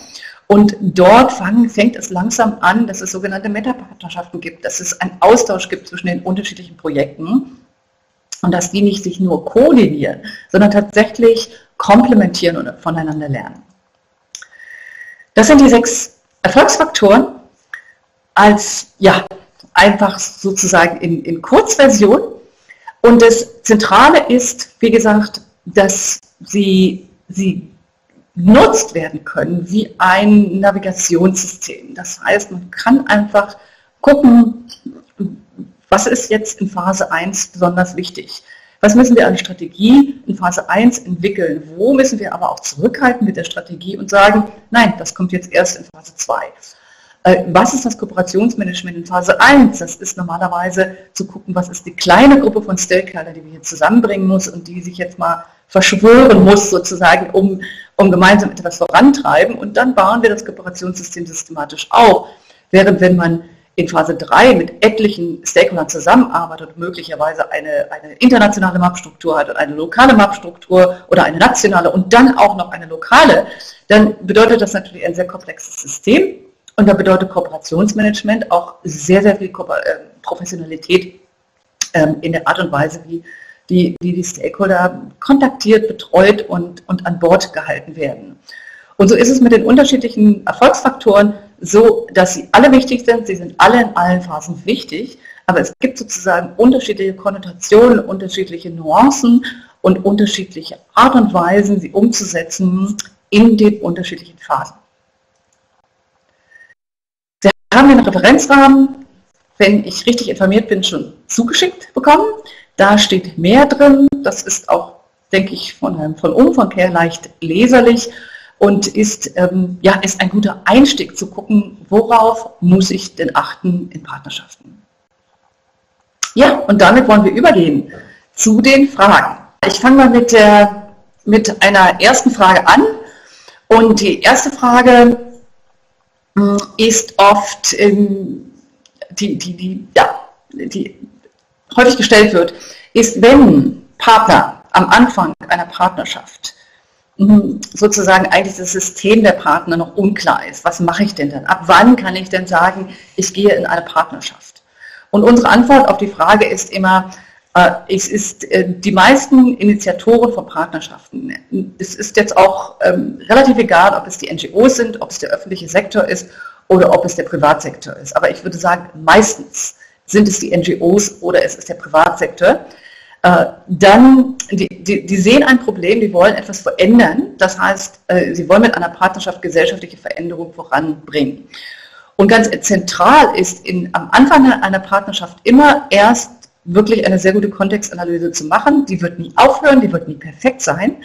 und dort fang, fängt es langsam an, dass es sogenannte Metapartnerschaften gibt, dass es einen Austausch gibt zwischen den unterschiedlichen Projekten. Und dass die nicht sich nur koordinieren, sondern tatsächlich komplementieren und voneinander lernen. Das sind die sechs Erfolgsfaktoren als, ja, einfach sozusagen in, in Kurzversion. Und das Zentrale ist, wie gesagt, dass sie, sie genutzt werden können wie ein Navigationssystem. Das heißt, man kann einfach gucken, was ist jetzt in Phase eins besonders wichtig? Was müssen wir als Strategie in Phase eins entwickeln? Wo müssen wir aber auch zurückhalten mit der Strategie und sagen, nein, das kommt jetzt erst in Phase zwei. Was ist das Kooperationsmanagement in Phase eins? Das ist normalerweise zu gucken, was ist die kleine Gruppe von Stakeholder, die wir hier zusammenbringen muss und die sich jetzt mal verschwören muss, sozusagen, um, um gemeinsam etwas vorantreiben. Und dann bauen wir das Kooperationssystem systematisch auf. Während wenn man in Phase drei mit etlichen Stakeholdern zusammenarbeitet und möglicherweise eine, eine internationale M A P-Struktur hat und eine lokale M A P-Struktur oder eine nationale und dann auch noch eine lokale, dann bedeutet das natürlich ein sehr komplexes System und da bedeutet Kooperationsmanagement auch sehr, sehr viel Professionalität in der Art und Weise, wie die, wie die Stakeholder kontaktiert, betreut und, und an Bord gehalten werden. Und so ist es mit den unterschiedlichen Erfolgsfaktoren so, dass sie alle wichtig sind, sie sind alle in allen Phasen wichtig, aber es gibt sozusagen unterschiedliche Konnotationen, unterschiedliche Nuancen und unterschiedliche Art und Weisen, sie umzusetzen in den unterschiedlichen Phasen. Wir haben den Referenzrahmen, wenn ich richtig informiert bin, schon zugeschickt bekommen. Da steht mehr drin, das ist auch, denke ich, von einem von Umfang her leicht leserlich und ist, ähm, ja, ist ein guter Einstieg zu gucken, worauf muss ich denn achten in Partnerschaften. Ja, und damit wollen wir übergehen zu den Fragen. Ich fange mal mit, der, mit einer ersten Frage an. Und die erste Frage ist oft, ähm, die, die, die, ja, die häufig gestellt wird, ist, wenn Partner am Anfang einer Partnerschaft sozusagen eigentlich das System der Partner noch unklar ist, was mache ich denn dann? Ab wann kann ich denn sagen, ich gehe in eine Partnerschaft? Und unsere Antwort auf die Frage ist immer, es ist die meisten Initiatoren von Partnerschaften, es ist jetzt auch ähm, relativ egal, ob es die N G Os sind, ob es der öffentliche Sektor ist oder ob es der Privatsektor ist. Aber ich würde sagen, meistens sind es die N G Os oder es ist der Privatsektor. Äh, dann, die, die, die sehen ein Problem, die wollen etwas verändern. Das heißt, äh, sie wollen mit einer Partnerschaft gesellschaftliche Veränderung voranbringen. Und ganz zentral ist in, am Anfang einer Partnerschaft immer erst wirklich eine sehr gute Kontextanalyse zu machen. Die wird nie aufhören, die wird nie perfekt sein,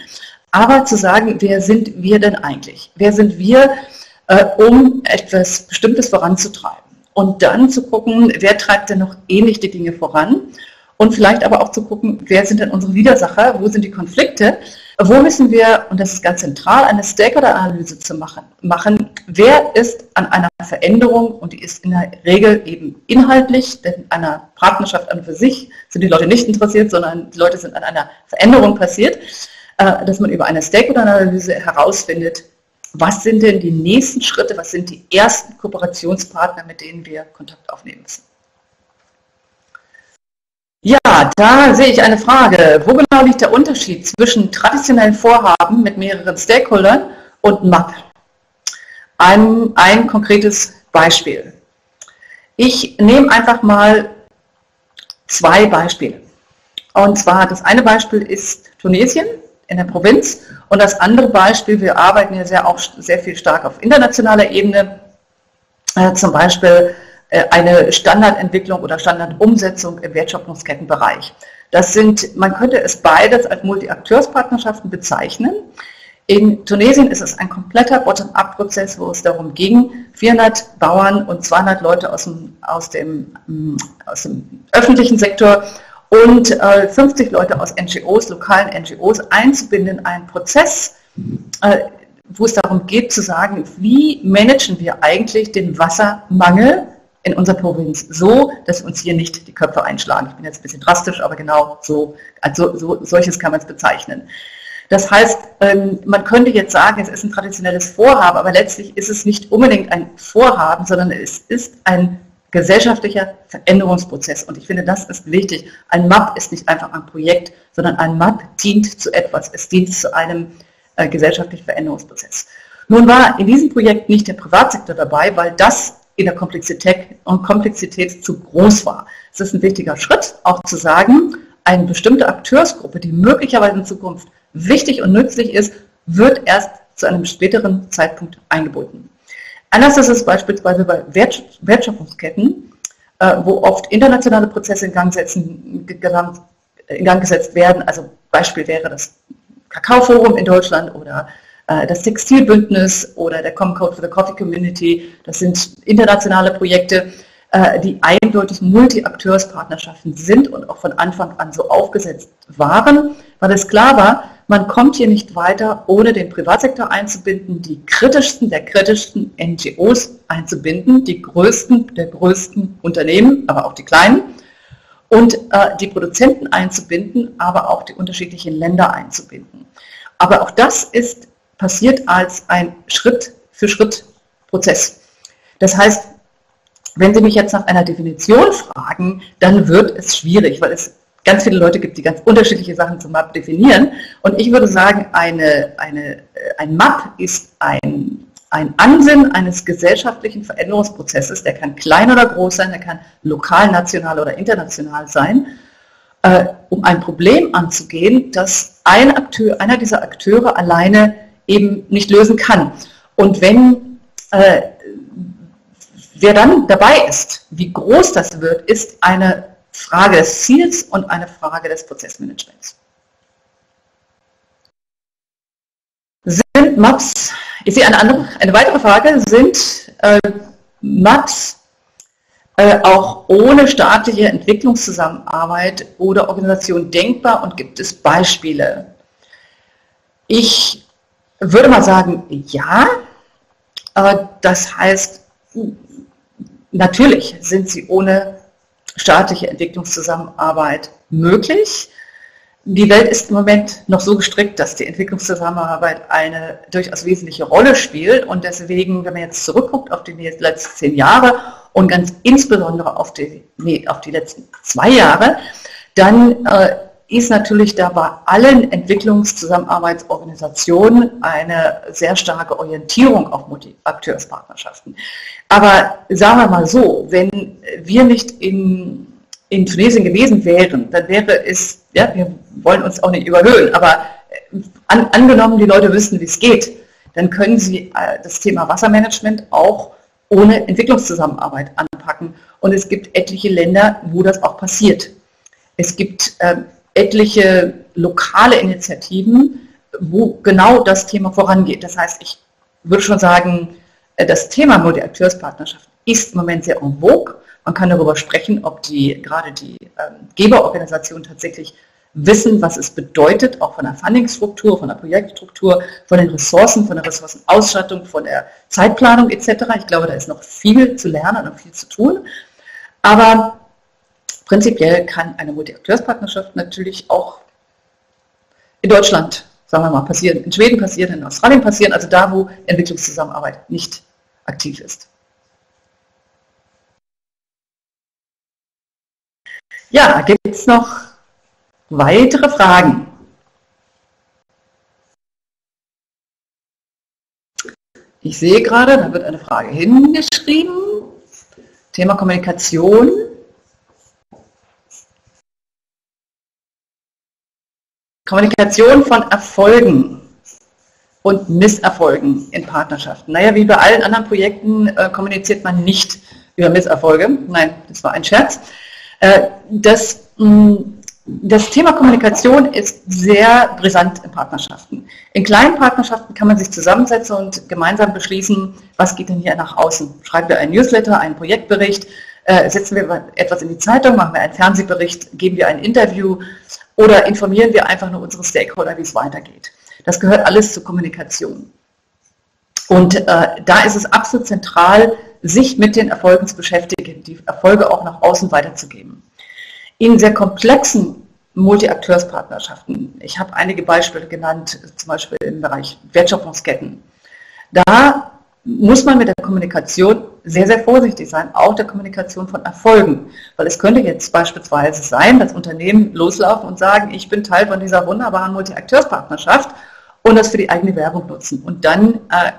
aber zu sagen, wer sind wir denn eigentlich? Wer sind wir, äh, um etwas Bestimmtes voranzutreiben? Und dann zu gucken, wer treibt denn noch ähnlich die Dinge voran? Und vielleicht aber auch zu gucken, wer sind denn unsere Widersacher? Wo sind die Konflikte? Wo müssen wir, und das ist ganz zentral, eine Stakeholder-Analyse zu machen, machen, wer ist an einer Veränderung, und die ist in der Regel eben inhaltlich, denn in einer Partnerschaft an und für sich sind die Leute nicht interessiert, sondern die Leute sind an einer Veränderung passiert, dass man über eine Stakeholder-Analyse herausfindet, was sind denn die nächsten Schritte, was sind die ersten Kooperationspartner, mit denen wir Kontakt aufnehmen müssen. Ja, da sehe ich eine Frage. Wo genau liegt der Unterschied zwischen traditionellen Vorhaben mit mehreren Stakeholdern und M A P? Ein, ein konkretes Beispiel. Ich nehme einfach mal zwei Beispiele. Und zwar, das eine Beispiel ist Tunesien in der Provinz und das andere Beispiel, wir arbeiten ja sehr, auch sehr viel stark auf internationaler Ebene, äh, zum Beispiel eine Standardentwicklung oder Standardumsetzung im Wertschöpfungskettenbereich. Das sind, man könnte es beides als Multiakteurspartnerschaften bezeichnen. In Tunesien ist es ein kompletter Bottom-up-Prozess, wo es darum ging, vierhundert Bauern und zweihundert Leute aus dem, aus dem, aus dem öffentlichen Sektor und fünfzig Leute aus N G Os, lokalen N G Os einzubinden in einen Prozess, wo es darum geht zu sagen, wie managen wir eigentlich den Wassermangel in unserer Provinz so, dass uns hier nicht die Köpfe einschlagen. Ich bin jetzt ein bisschen drastisch, aber genau so, also so, solches kann man es bezeichnen. Das heißt, man könnte jetzt sagen, es ist ein traditionelles Vorhaben, aber letztlich ist es nicht unbedingt ein Vorhaben, sondern es ist ein gesellschaftlicher Veränderungsprozess. Und ich finde, das ist wichtig. Ein M A P ist nicht einfach ein Projekt, sondern ein M A P dient zu etwas. Es dient zu einem äh, gesellschaftlichen Veränderungsprozess. Nun war in diesem Projekt nicht der Privatsektor dabei, weil das in der Komplexität und Komplexität zu groß war. Es ist ein wichtiger Schritt, auch zu sagen, eine bestimmte Akteursgruppe, die möglicherweise in Zukunft wichtig und nützlich ist, wird erst zu einem späteren Zeitpunkt eingebunden. Anders ist es beispielsweise bei Wertschöpfungsketten, wo oft internationale Prozesse in Gang, setzen, in Gang gesetzt werden. Also Beispiel wäre das Kakaoforum in Deutschland oder das Textilbündnis oder der Common Code for the Coffee Community, das sind internationale Projekte, die eindeutig Multi-Akteurspartnerschaften sind und auch von Anfang an so aufgesetzt waren, weil es klar war, man kommt hier nicht weiter, ohne den Privatsektor einzubinden, die kritischsten der kritischsten N G Os einzubinden, die größten der größten Unternehmen, aber auch die kleinen, und die Produzenten einzubinden, aber auch die unterschiedlichen Länder einzubinden. Aber auch das ist passiert als ein Schritt-für-Schritt-Prozess. Das heißt, wenn Sie mich jetzt nach einer Definition fragen, dann wird es schwierig, weil es ganz viele Leute gibt, die ganz unterschiedliche Sachen zum M A P definieren. Und ich würde sagen, eine, eine, ein M A P ist ein, ein Ansinnen eines gesellschaftlichen Veränderungsprozesses, der kann klein oder groß sein, der kann lokal, national oder international sein, äh, um ein Problem anzugehen, das ein Akteur, einer dieser Akteure alleine eben nicht lösen kann. Und wenn äh, wer dann dabei ist, wie groß das wird, ist eine Frage des Ziels und eine Frage des Prozessmanagements. Sind M A Ps, ich sehe eine andere, eine weitere Frage, sind äh, M A Ps äh, auch ohne staatliche Entwicklungszusammenarbeit oder Organisation denkbar und gibt es Beispiele? Ich würde mal sagen, ja. Äh, das heißt, natürlich sind sie ohne staatliche Entwicklungszusammenarbeit möglich. Die Welt ist im Moment noch so gestrickt, dass die Entwicklungszusammenarbeit eine durchaus wesentliche Rolle spielt und deswegen, wenn man jetzt zurückguckt auf die letzten zehn Jahre und ganz insbesondere auf die, nee, auf die letzten zwei Jahre, dann äh, ist natürlich da bei allen Entwicklungszusammenarbeitsorganisationen eine sehr starke Orientierung auf Multi-Akteurspartnerschaften. Aber sagen wir mal so, wenn wir nicht in, in Tunesien gewesen wären, dann wäre es, ja, wir wollen uns auch nicht überhöhen, aber an, angenommen, die Leute wissen, wie es geht, dann können sie das Thema Wassermanagement auch ohne Entwicklungszusammenarbeit anpacken. Und es gibt etliche Länder, wo das auch passiert. Es gibt äh, etliche lokale Initiativen, wo genau das Thema vorangeht. Das heißt, ich würde schon sagen, das Thema Multi-Akteurspartnerschaft ist im Moment sehr en vogue. Man kann darüber sprechen, ob die gerade die ähm, Geberorganisationen tatsächlich wissen, was es bedeutet, auch von der Funding-Struktur, von der Projektstruktur, von den Ressourcen, von der Ressourcenausstattung, von der Zeitplanung et cetera. Ich glaube, da ist noch viel zu lernen und viel zu tun. Aber prinzipiell kann eine Multi-Akteurspartnerschaft natürlich auch in Deutschland, sagen wir mal, passieren, in Schweden passieren, in Australien passieren, also da, wo Entwicklungszusammenarbeit nicht aktiv ist. Ja, gibt es noch weitere Fragen? Ich sehe gerade, da wird eine Frage hingeschrieben, Thema Kommunikation. Kommunikation von Erfolgen und Misserfolgen in Partnerschaften. Naja, wie bei allen anderen Projekten äh, kommuniziert man nicht über Misserfolge. Nein, das war ein Scherz. Äh, das, mh, das Thema Kommunikation ist sehr brisant in Partnerschaften. In kleinen Partnerschaften kann man sich zusammensetzen und gemeinsam beschließen, was geht denn hier nach außen. Schreiben wir einen Newsletter, einen Projektbericht, äh, setzen wir etwas in die Zeitung, machen wir einen Fernsehbericht, geben wir ein Interview. Oder informieren wir einfach nur unsere Stakeholder, wie es weitergeht. Das gehört alles zur Kommunikation. Und äh, da ist es absolut zentral, sich mit den Erfolgen zu beschäftigen, die Erfolge auch nach außen weiterzugeben. In sehr komplexen Multi-Akteurspartnerschaften, ich habe einige Beispiele genannt, zum Beispiel im Bereich Wertschöpfungsketten, da muss man mit der Kommunikation sehr, sehr vorsichtig sein, auch der Kommunikation von Erfolgen. Weil es könnte jetzt beispielsweise sein, dass Unternehmen loslaufen und sagen, ich bin Teil von dieser wunderbaren Multi-Akteurspartnerschaft und das für die eigene Werbung nutzen. Und dann äh,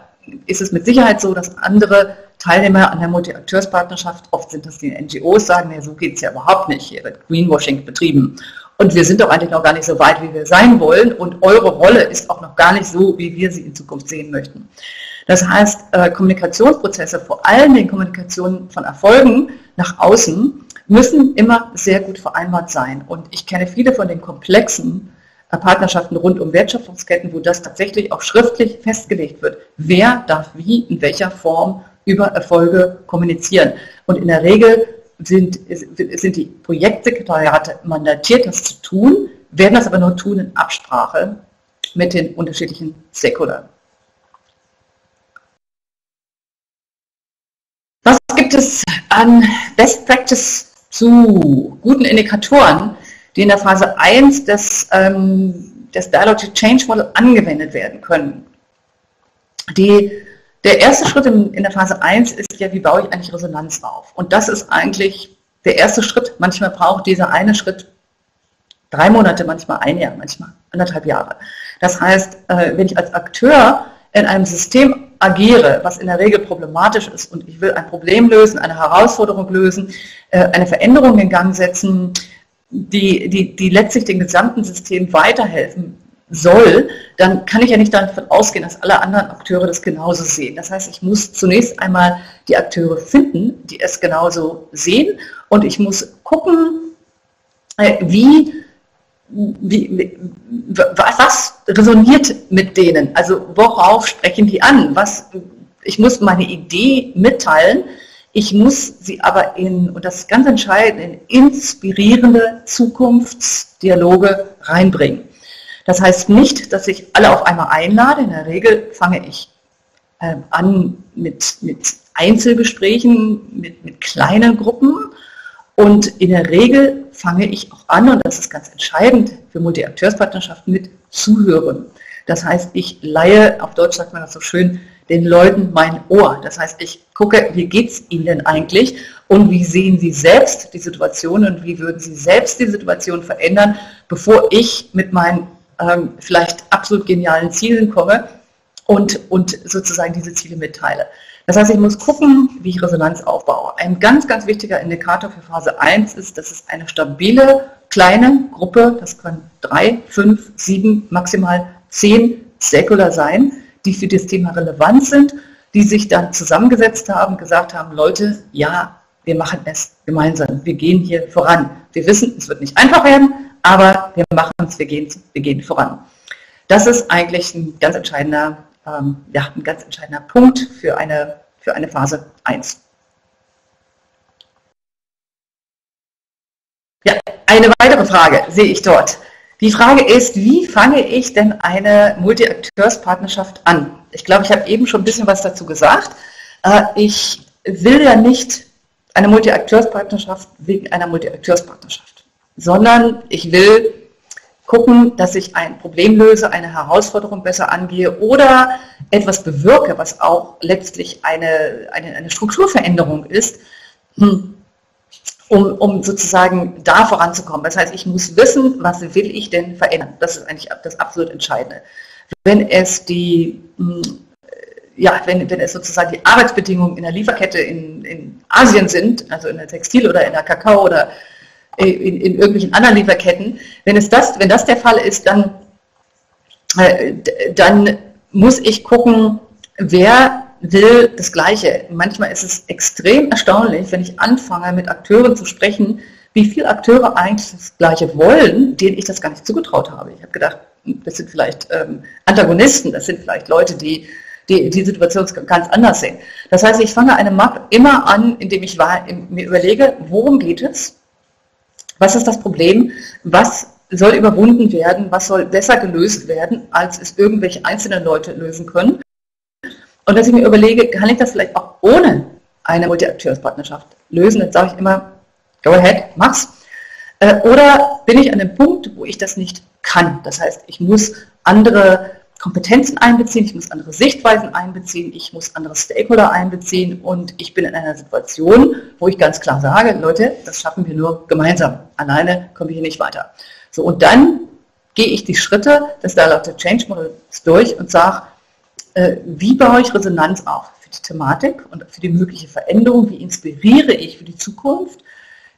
ist es mit Sicherheit so, dass andere Teilnehmer an der Multi-Akteurspartnerschaft, oft sind das die N G Os, sagen, nee, so geht es ja überhaupt nicht, hier wird Greenwashing betrieben. Und wir sind doch eigentlich noch gar nicht so weit, wie wir sein wollen und eure Rolle ist auch noch gar nicht so, wie wir sie in Zukunft sehen möchten. Das heißt, Kommunikationsprozesse, vor allen Dingen Kommunikation von Erfolgen nach außen, müssen immer sehr gut vereinbart sein. Und ich kenne viele von den komplexen Partnerschaften rund um Wertschöpfungsketten, wo das tatsächlich auch schriftlich festgelegt wird. Wer darf wie, in welcher Form über Erfolge kommunizieren? Und in der Regel sind, sind die Projektsekretariate mandatiert, das zu tun, werden das aber nur tun in Absprache mit den unterschiedlichen Stakeholdern. Was gibt es an Best Practice zu guten Indikatoren, die in der Phase eins des, ähm, des Dialogic Change Model angewendet werden können? Die, der erste Schritt in, in der Phase eins ist ja, wie baue ich eigentlich Resonanz auf? Und das ist eigentlich der erste Schritt. Manchmal braucht dieser eine Schritt drei Monate, manchmal ein Jahr, manchmal anderthalb Jahre. Das heißt, äh, wenn ich als Akteur in einem System agiere, was in der Regel problematisch ist und ich will ein Problem lösen, eine Herausforderung lösen, eine Veränderung in Gang setzen, die, die, die letztlich dem gesamten System weiterhelfen soll, dann kann ich ja nicht davon ausgehen, dass alle anderen Akteure das genauso sehen. Das heißt, ich muss zunächst einmal die Akteure finden, die es genauso sehen und ich muss gucken, wie, wie, was, was resoniert mit denen? Also worauf sprechen die an? Was, ich muss meine Idee mitteilen, ich muss sie aber in, und das ist ganz entscheidend, in inspirierende Zukunftsdialoge reinbringen. Das heißt nicht, dass ich alle auf einmal einlade. In der Regel fange ich äh, an mit, mit Einzelgesprächen, mit, mit kleinen Gruppen. Und in der Regel fange ich auch an, und das ist ganz entscheidend für Multiakteurspartnerschaften, mit Zuhören. Das heißt, ich leihe, auf Deutsch sagt man das so schön, den Leuten mein Ohr. Das heißt, ich gucke, wie geht es ihnen denn eigentlich und wie sehen sie selbst die Situation und wie würden sie selbst die Situation verändern, bevor ich mit meinen ähm, vielleicht absolut genialen Zielen komme und, und sozusagen diese Ziele mitteile. Das heißt, ich muss gucken, wie ich Resonanz aufbaue. Ein ganz, ganz wichtiger Indikator für Phase eins ist, dass es eine stabile, kleine Gruppe, das können drei, fünf, sieben, maximal zehn Stakeholder sein, die für das Thema relevant sind, die sich dann zusammengesetzt haben, gesagt haben, Leute, ja, wir machen es gemeinsam, wir gehen hier voran. Wir wissen, es wird nicht einfach werden, aber wir machen es, wir gehen, wir gehen voran. Das ist eigentlich ein ganz entscheidender Ähm, ja, ein ganz entscheidender Punkt für eine, für eine Phase eins. Ja, eine weitere Frage sehe ich dort. Die Frage ist, wie fange ich denn eine Multiakteurspartnerschaft an? Ich glaube, ich habe eben schon ein bisschen was dazu gesagt. Äh, ich will ja nicht eine Multiakteurspartnerschaft wegen einer Multiakteurspartnerschaft, sondern ich will gucken, dass ich ein Problem löse, eine Herausforderung besser angehe oder etwas bewirke, was auch letztlich eine, eine, eine Strukturveränderung ist, um, um sozusagen da voranzukommen. Das heißt, ich muss wissen, was will ich denn verändern. Das ist eigentlich das absolut Entscheidende. Wenn es die, ja, wenn, wenn es sozusagen die Arbeitsbedingungen in der Lieferkette in, in Asien sind, also in der Textil- oder in der Kakao- oder In, in irgendwelchen anderen Lieferketten, wenn, es das, wenn das der Fall ist, dann, äh, dann muss ich gucken, wer will das Gleiche. Manchmal ist es extrem erstaunlich, wenn ich anfange, mit Akteuren zu sprechen, wie viele Akteure eigentlich das Gleiche wollen, denen ich das gar nicht zugetraut habe. Ich habe gedacht, das sind vielleicht ähm, Antagonisten, das sind vielleicht Leute, die Die, die Situation ganz anders sehen. Das heißt, ich fange eine M A P immer an, indem ich mir überlege, worum geht es? Was ist das Problem? Was soll überwunden werden? Was soll besser gelöst werden, als es irgendwelche einzelnen Leute lösen können? Und dass ich mir überlege, kann ich das vielleicht auch ohne eine Multiakteurspartnerschaft lösen? Dann sage ich immer, go ahead, mach's. Oder bin ich an dem Punkt, wo ich das nicht kann? Das heißt, ich muss andere Kompetenzen einbeziehen, ich muss andere Sichtweisen einbeziehen, ich muss andere Stakeholder einbeziehen und ich bin in einer Situation, wo ich ganz klar sage, Leute, das schaffen wir nur gemeinsam, alleine kommen wir hier nicht weiter. So, und dann gehe ich die Schritte des Dialogic Change Models durch und sage, äh, wie baue ich Resonanz auf für die Thematik und für die mögliche Veränderung, wie inspiriere ich für die Zukunft,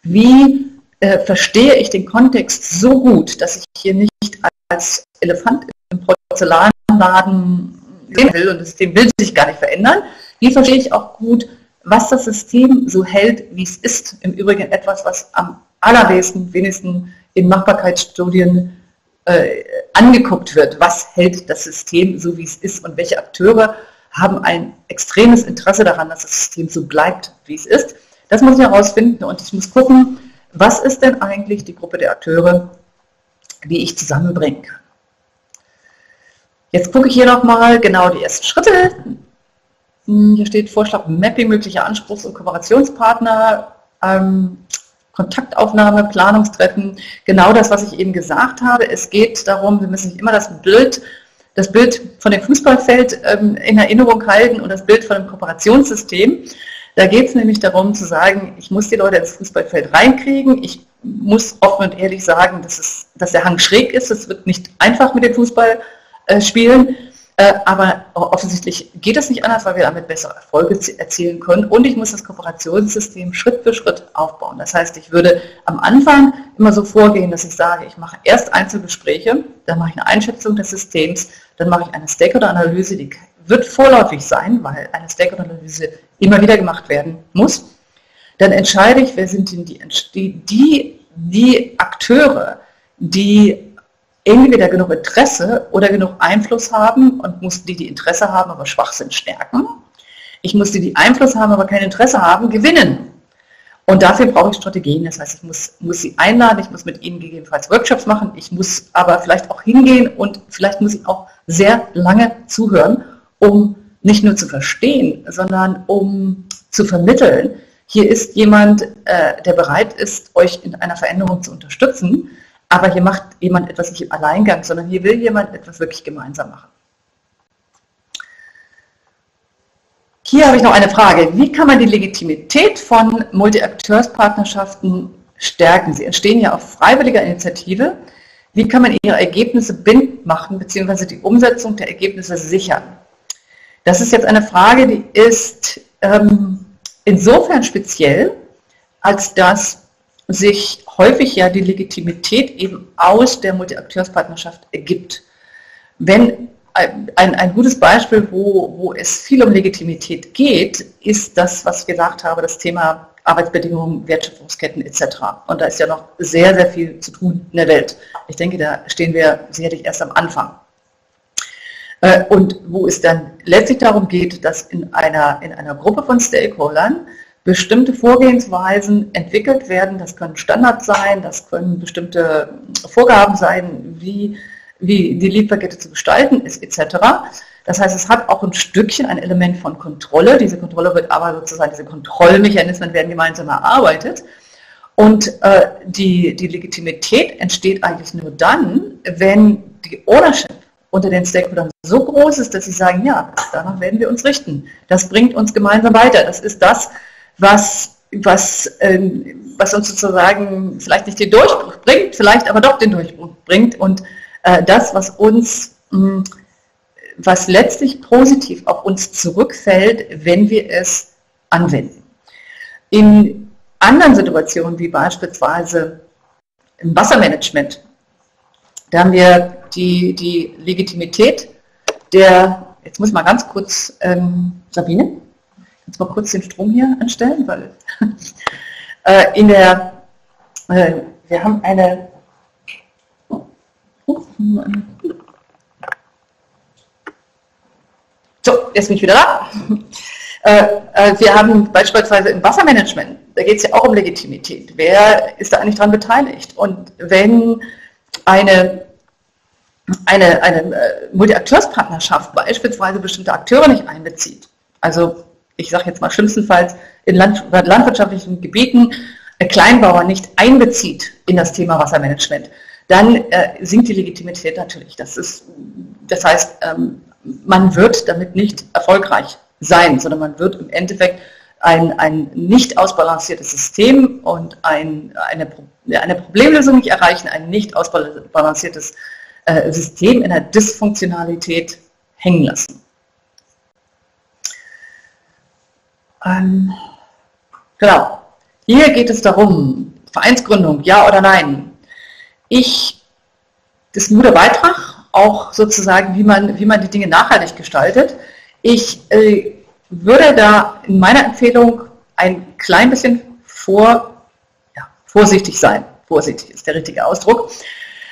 wie äh, verstehe ich den Kontext so gut, dass ich hier nicht als Elefant im Porzellanladen sehen will und das System will sich gar nicht verändern. Wie verstehe ich auch gut, was das System so hält, wie es ist? Im Übrigen etwas, was am allerwenigsten wenigsten in Machbarkeitsstudien äh, angeguckt wird. Was hält das System so, wie es ist und welche Akteure haben ein extremes Interesse daran, dass das System so bleibt, wie es ist? Das muss ich herausfinden und ich muss gucken, was ist denn eigentlich die Gruppe der Akteure, die ich zusammenbringen kann. Jetzt gucke ich hier nochmal genau die ersten Schritte. Hier steht Vorschlag, Mapping möglicher Anspruchs- und Kooperationspartner, ähm, Kontaktaufnahme, Planungstreffen. Genau das, was ich eben gesagt habe. Es geht darum, wir müssen nicht immer das Bild, das Bild von dem Fußballfeld ähm, in Erinnerung halten und das Bild von dem Kooperationssystem. Da geht es nämlich darum zu sagen, ich muss die Leute ins Fußballfeld reinkriegen, ich muss offen und ehrlich sagen, dass, es, dass der Hang schräg ist, es wird nicht einfach mit dem Fußball äh, spielen, äh, aber offensichtlich geht es nicht anders, weil wir damit bessere Erfolge erzielen können und ich muss das Kooperationssystem Schritt für Schritt aufbauen. Das heißt, ich würde am Anfang immer so vorgehen, dass ich sage, ich mache erst Einzelgespräche, dann mache ich eine Einschätzung des Systems, dann mache ich eine Stakeholder-Analyse, die wird vorläufig sein, weil eine Stakeholder-Analyse immer wieder gemacht werden muss. Dann entscheide ich, wer sind denn die, die, die die Akteure, die entweder genug Interesse oder genug Einfluss haben und muss die, die Interesse haben, aber schwach sind, stärken. Ich muss die, die Einfluss haben, aber kein Interesse haben, gewinnen. Und dafür brauche ich Strategien. Das heißt, ich muss, muss sie einladen, ich muss mit ihnen gegebenenfalls Workshops machen, ich muss aber vielleicht auch hingehen und vielleicht muss ich auch sehr lange zuhören, um nicht nur zu verstehen, sondern um zu vermitteln. Hier ist jemand, äh, der bereit ist, euch in einer Veränderung zu unterstützen, aber hier macht jemand etwas nicht im Alleingang, sondern hier will jemand etwas wirklich gemeinsam machen. Hier habe ich noch eine Frage. Wie kann man die Legitimität von Multiakteurspartnerschaften stärken? Sie entstehen ja auf freiwilliger Initiative. Wie kann man ihre Ergebnisse bindend machen, beziehungsweise die Umsetzung der Ergebnisse sichern? Das ist jetzt eine Frage, die ist ähm, insofern speziell, als dass sich häufig ja die Legitimität eben aus der Multiakteurspartnerschaft ergibt. Wenn Ein, ein gutes Beispiel, wo, wo es viel um Legitimität geht, ist das, was ich gesagt habe, das Thema Arbeitsbedingungen, Wertschöpfungsketten et cetera. Und da ist ja noch sehr, sehr viel zu tun in der Welt. Ich denke, da stehen wir sicherlich erst am Anfang. Und wo es dann letztlich darum geht, dass in einer, in einer Gruppe von Stakeholdern bestimmte Vorgehensweisen entwickelt werden. Das können Standards sein, das können bestimmte Vorgaben sein, wie wie die Lieferkette zu gestalten ist, et cetera. Das heißt, es hat auch ein Stückchen ein Element von Kontrolle. Diese Kontrolle wird aber sozusagen, diese Kontrollmechanismen werden gemeinsam erarbeitet. Und äh, die, die Legitimität entsteht eigentlich nur dann, wenn die Ownership unter den Stakeholdern so groß ist, dass sie sagen, ja, danach werden wir uns richten. Das bringt uns gemeinsam weiter. Das ist das, was, was, äh, was uns sozusagen vielleicht nicht den Durchbruch bringt, vielleicht aber doch den Durchbruch bringt und das, was uns, was letztlich positiv auf uns zurückfällt, wenn wir es anwenden. In anderen Situationen, wie beispielsweise im Wassermanagement, da haben wir die, die Legitimität der, jetzt muss ich mal ganz kurz, ähm, Sabine, jetzt mal kurz den Strom hier anstellen, weil äh, in der, äh, wir haben eine, so, jetzt bin ich wieder da. Wir haben beispielsweise im Wassermanagement, da geht es ja auch um Legitimität. Wer ist da eigentlich daran beteiligt? Und wenn eine, eine, eine Multiakteurspartnerschaft beispielsweise bestimmte Akteure nicht einbezieht, also ich sage jetzt mal schlimmstenfalls in landwirtschaftlichen Gebieten, Kleinbauer nicht einbezieht in das Thema Wassermanagement, dann äh, sinkt die Legitimität natürlich. Das ist, das heißt, ähm, man wird damit nicht erfolgreich sein, sondern man wird im Endeffekt ein, ein nicht ausbalanciertes System und ein, eine, eine Problemlösung nicht erreichen, ein nicht ausbalanciertes äh, System in der Dysfunktionalität hängen lassen. Ähm, genau. Hier geht es darum, Vereinsgründung, ja oder nein. Ich, das ist nur der Beitrag, auch sozusagen, wie man, wie man die Dinge nachhaltig gestaltet. Ich äh, würde da in meiner Empfehlung ein klein bisschen vor, ja, vorsichtig sein. Vorsichtig ist der richtige Ausdruck.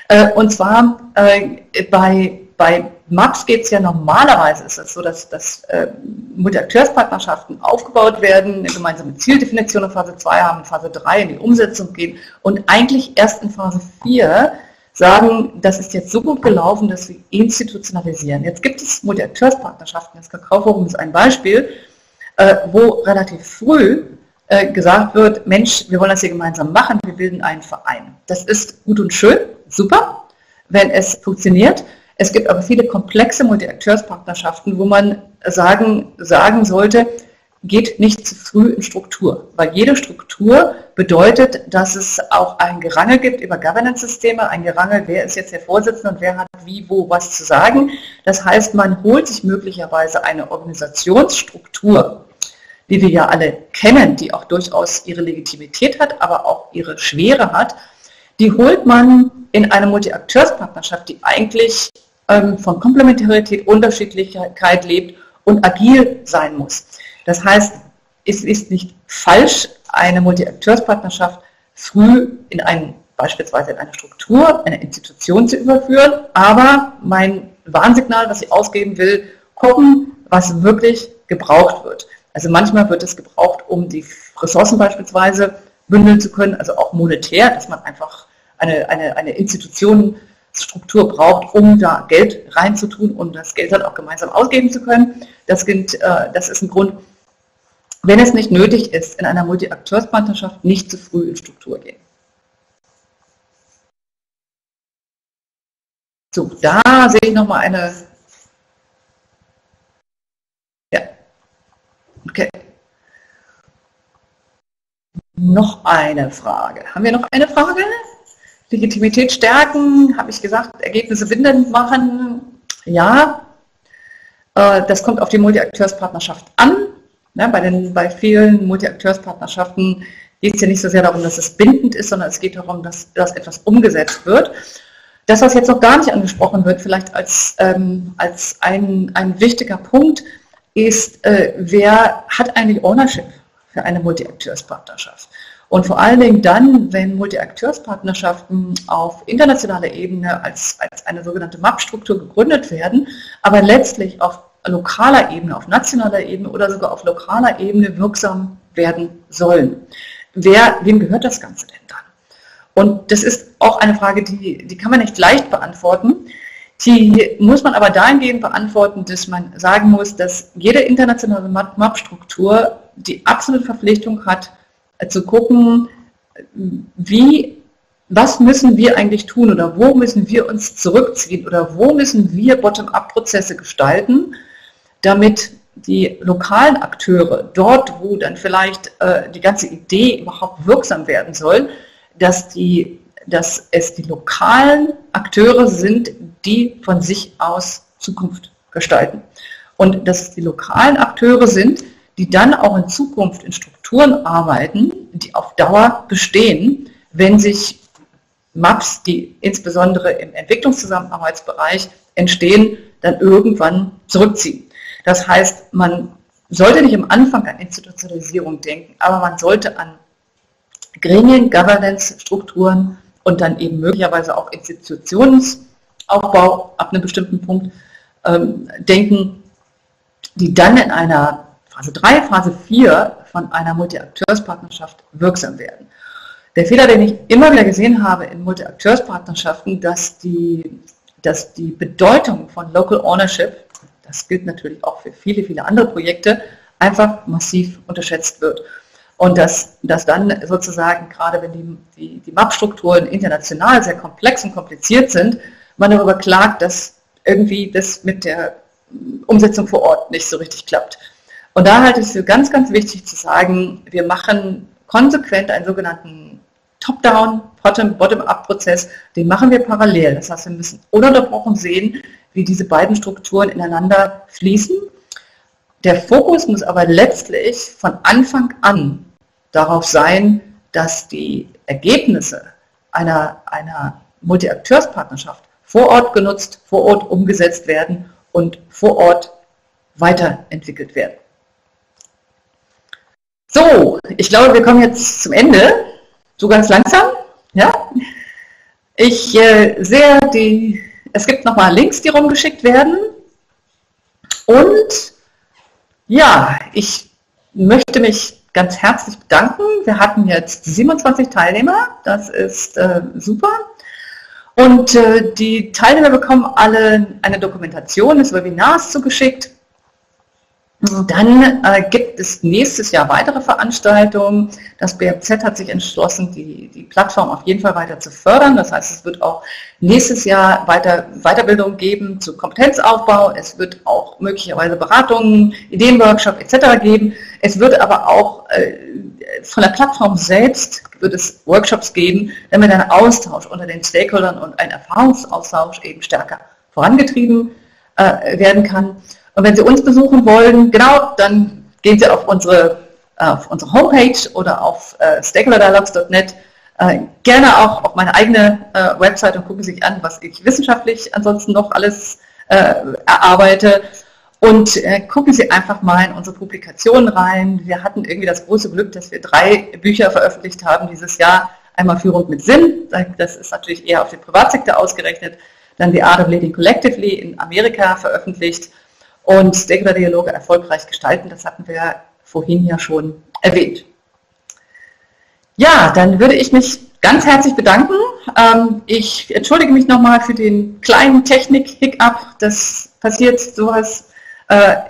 Äh, und zwar äh, bei, bei M A Ps geht es ja normalerweise, ist es so, dass, dass äh, Multiakteurspartnerschaften aufgebaut werden, eine gemeinsame Zieldefinition in Phase zwei haben, in Phase drei in die Umsetzung gehen und eigentlich erst in Phase vier sagen, das ist jetzt so gut gelaufen, dass wir institutionalisieren. Jetzt gibt es Multiakteurspartnerschaften, das Kakaoforum ist ein Beispiel, äh, wo relativ früh äh, gesagt wird, Mensch, wir wollen das hier gemeinsam machen, wir bilden einen Verein. Das ist gut und schön, super, wenn es funktioniert. Es gibt aber viele komplexe Multiakteurspartnerschaften, wo man sagen, sagen sollte, geht nicht zu früh in Struktur. Weil jede Struktur bedeutet, dass es auch ein Gerangel gibt über Governance-Systeme, ein Gerangel, wer ist jetzt der Vorsitzende und wer hat wie, wo, was zu sagen. Das heißt, man holt sich möglicherweise eine Organisationsstruktur, die wir ja alle kennen, die auch durchaus ihre Legitimität hat, aber auch ihre Schwere hat. Die holt man in eine Multiakteurspartnerschaft, die eigentlich ähm, von Komplementarität, Unterschiedlichkeit lebt und agil sein muss. Das heißt, es ist nicht falsch, eine Multiakteurspartnerschaft früh in einen, beispielsweise in eine Struktur, eine Institution zu überführen, aber mein Warnsignal, was ich ausgeben will, gucken, was wirklich gebraucht wird. Also manchmal wird es gebraucht, um die Ressourcen beispielsweise bündeln zu können, also auch monetär, dass man einfach eine, eine, eine Institutionsstruktur braucht, um da Geld reinzutun und das Geld dann auch gemeinsam ausgeben zu können. Das, gilt, das ist ein Grund, wenn es nicht nötig ist, in einer Multi-Akteurspartnerschaft nicht zu früh in Struktur gehen. So, da sehe ich nochmal eine... Ja, okay. Noch eine Frage. Haben wir noch eine Frage? Legitimität stärken, habe ich gesagt, Ergebnisse bindend machen. Ja, das kommt auf die Multiakteurspartnerschaft an. Bei, den, bei vielen Multiakteurspartnerschaften geht es ja nicht so sehr darum, dass es bindend ist, sondern es geht darum, dass, dass etwas umgesetzt wird. Das, was jetzt noch gar nicht angesprochen wird, vielleicht als, ähm, als ein, ein wichtiger Punkt, ist, äh, wer hat eigentlich Ownership für eine Multiakteurspartnerschaft? Und vor allen Dingen dann, wenn Multiakteurspartnerschaften auf internationaler Ebene als, als eine sogenannte M A P-Struktur gegründet werden, aber letztlich auf lokaler Ebene, auf nationaler Ebene oder sogar auf lokaler Ebene wirksam werden sollen. Wer, wem gehört das Ganze denn dann? Und das ist auch eine Frage, die, die kann man nicht leicht beantworten. Die muss man aber dahingehend beantworten, dass man sagen muss, dass jede internationale M A P-Struktur die absolute Verpflichtung hat, zu gucken, wie, was müssen wir eigentlich tun oder wo müssen wir uns zurückziehen oder wo müssen wir Bottom-up-Prozesse gestalten, damit die lokalen Akteure dort, wo dann vielleicht äh, die ganze Idee überhaupt wirksam werden soll, dass, die, dass es die lokalen Akteure sind, die von sich aus Zukunft gestalten. Und dass es die lokalen Akteure sind, die dann auch in Zukunft in Strukturen arbeiten, die auf Dauer bestehen, wenn sich M A Ps, die insbesondere im Entwicklungszusammenarbeitsbereich entstehen, dann irgendwann zurückziehen. Das heißt, man sollte nicht am Anfang an Institutionalisierung denken, aber man sollte an Gremien, Governance-Strukturen und dann eben möglicherweise auch Institutionsaufbau ab einem bestimmten Punkt ähm, denken, die dann in einer Phase drei, Phase vier von einer Multiakteurspartnerschaft wirksam werden. Der Fehler, den ich immer wieder gesehen habe in Multiakteurspartnerschaften, dass die, dass die Bedeutung von Local Ownership, das gilt natürlich auch für viele, viele andere Projekte, einfach massiv unterschätzt wird. Und dass, dass dann sozusagen, gerade wenn die, die, die M A P-Strukturen international sehr komplex und kompliziert sind, man darüber klagt, dass irgendwie das mit der Umsetzung vor Ort nicht so richtig klappt. Und da halte ich es für ganz, ganz wichtig zu sagen, wir machen konsequent einen sogenannten Top-Down, Bottom-Up-Prozess, den machen wir parallel. Das heißt, wir müssen ununterbrochen sehen, wie diese beiden Strukturen ineinander fließen. Der Fokus muss aber letztlich von Anfang an darauf sein, dass die Ergebnisse einer, einer Multiakteurspartnerschaft vor Ort genutzt, vor Ort umgesetzt werden und vor Ort weiterentwickelt werden. So, ich glaube, wir kommen jetzt zum Ende, so ganz langsam. Ja? Ich äh, sehe, die, es gibt nochmal Links, die rumgeschickt werden. Und ja, ich möchte mich ganz herzlich bedanken. Wir hatten jetzt siebenundzwanzig Teilnehmer, das ist äh, super. Und äh, die Teilnehmer bekommen alle eine Dokumentation des Webinars zugeschickt. Dann äh, gibt es nächstes Jahr weitere Veranstaltungen. Das B M Z hat sich entschlossen, die, die Plattform auf jeden Fall weiter zu fördern. Das heißt, es wird auch nächstes Jahr weiter Weiterbildung geben zu Kompetenzaufbau. Es wird auch möglicherweise Beratungen, Ideenworkshop et cetera geben. Es wird aber auch äh, von der Plattform selbst wird es Workshops geben, damit ein Austausch unter den Stakeholdern und ein Erfahrungsaustausch eben stärker vorangetrieben äh, werden kann. Und wenn Sie uns besuchen wollen, genau, dann gehen Sie auf unsere, auf unsere Homepage oder auf äh, stakeholder dialogs Punkt net, äh, gerne auch auf meine eigene äh, Website und gucken sich an, was ich wissenschaftlich ansonsten noch alles äh, erarbeite. Und äh, gucken Sie einfach mal in unsere Publikationen rein. Wir hatten irgendwie das große Glück, dass wir drei Bücher veröffentlicht haben dieses Jahr. Einmal Führung mit Sinn, das ist natürlich eher auf den Privatsektor ausgerechnet, dann The Art of Leading Collectively in Amerika veröffentlicht und Stakeholder-Dialoge erfolgreich gestalten, das hatten wir vorhin ja schon erwähnt. Ja, dann würde ich mich ganz herzlich bedanken. Ich entschuldige mich nochmal für den kleinen Technik-Hiccup, das passiert sowas.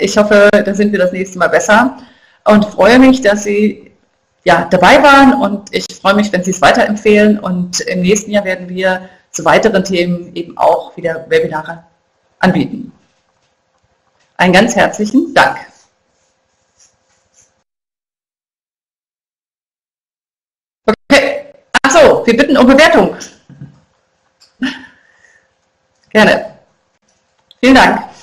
Ich hoffe, da sind wir das nächste Mal besser und freue mich, dass Sie ja, dabei waren, und ich freue mich, wenn Sie es weiterempfehlen, und im nächsten Jahr werden wir zu weiteren Themen eben auch wieder Webinare anbieten. Einen ganz herzlichen Dank. Okay, achso, wir bitten um Bewertung. Gerne. Vielen Dank.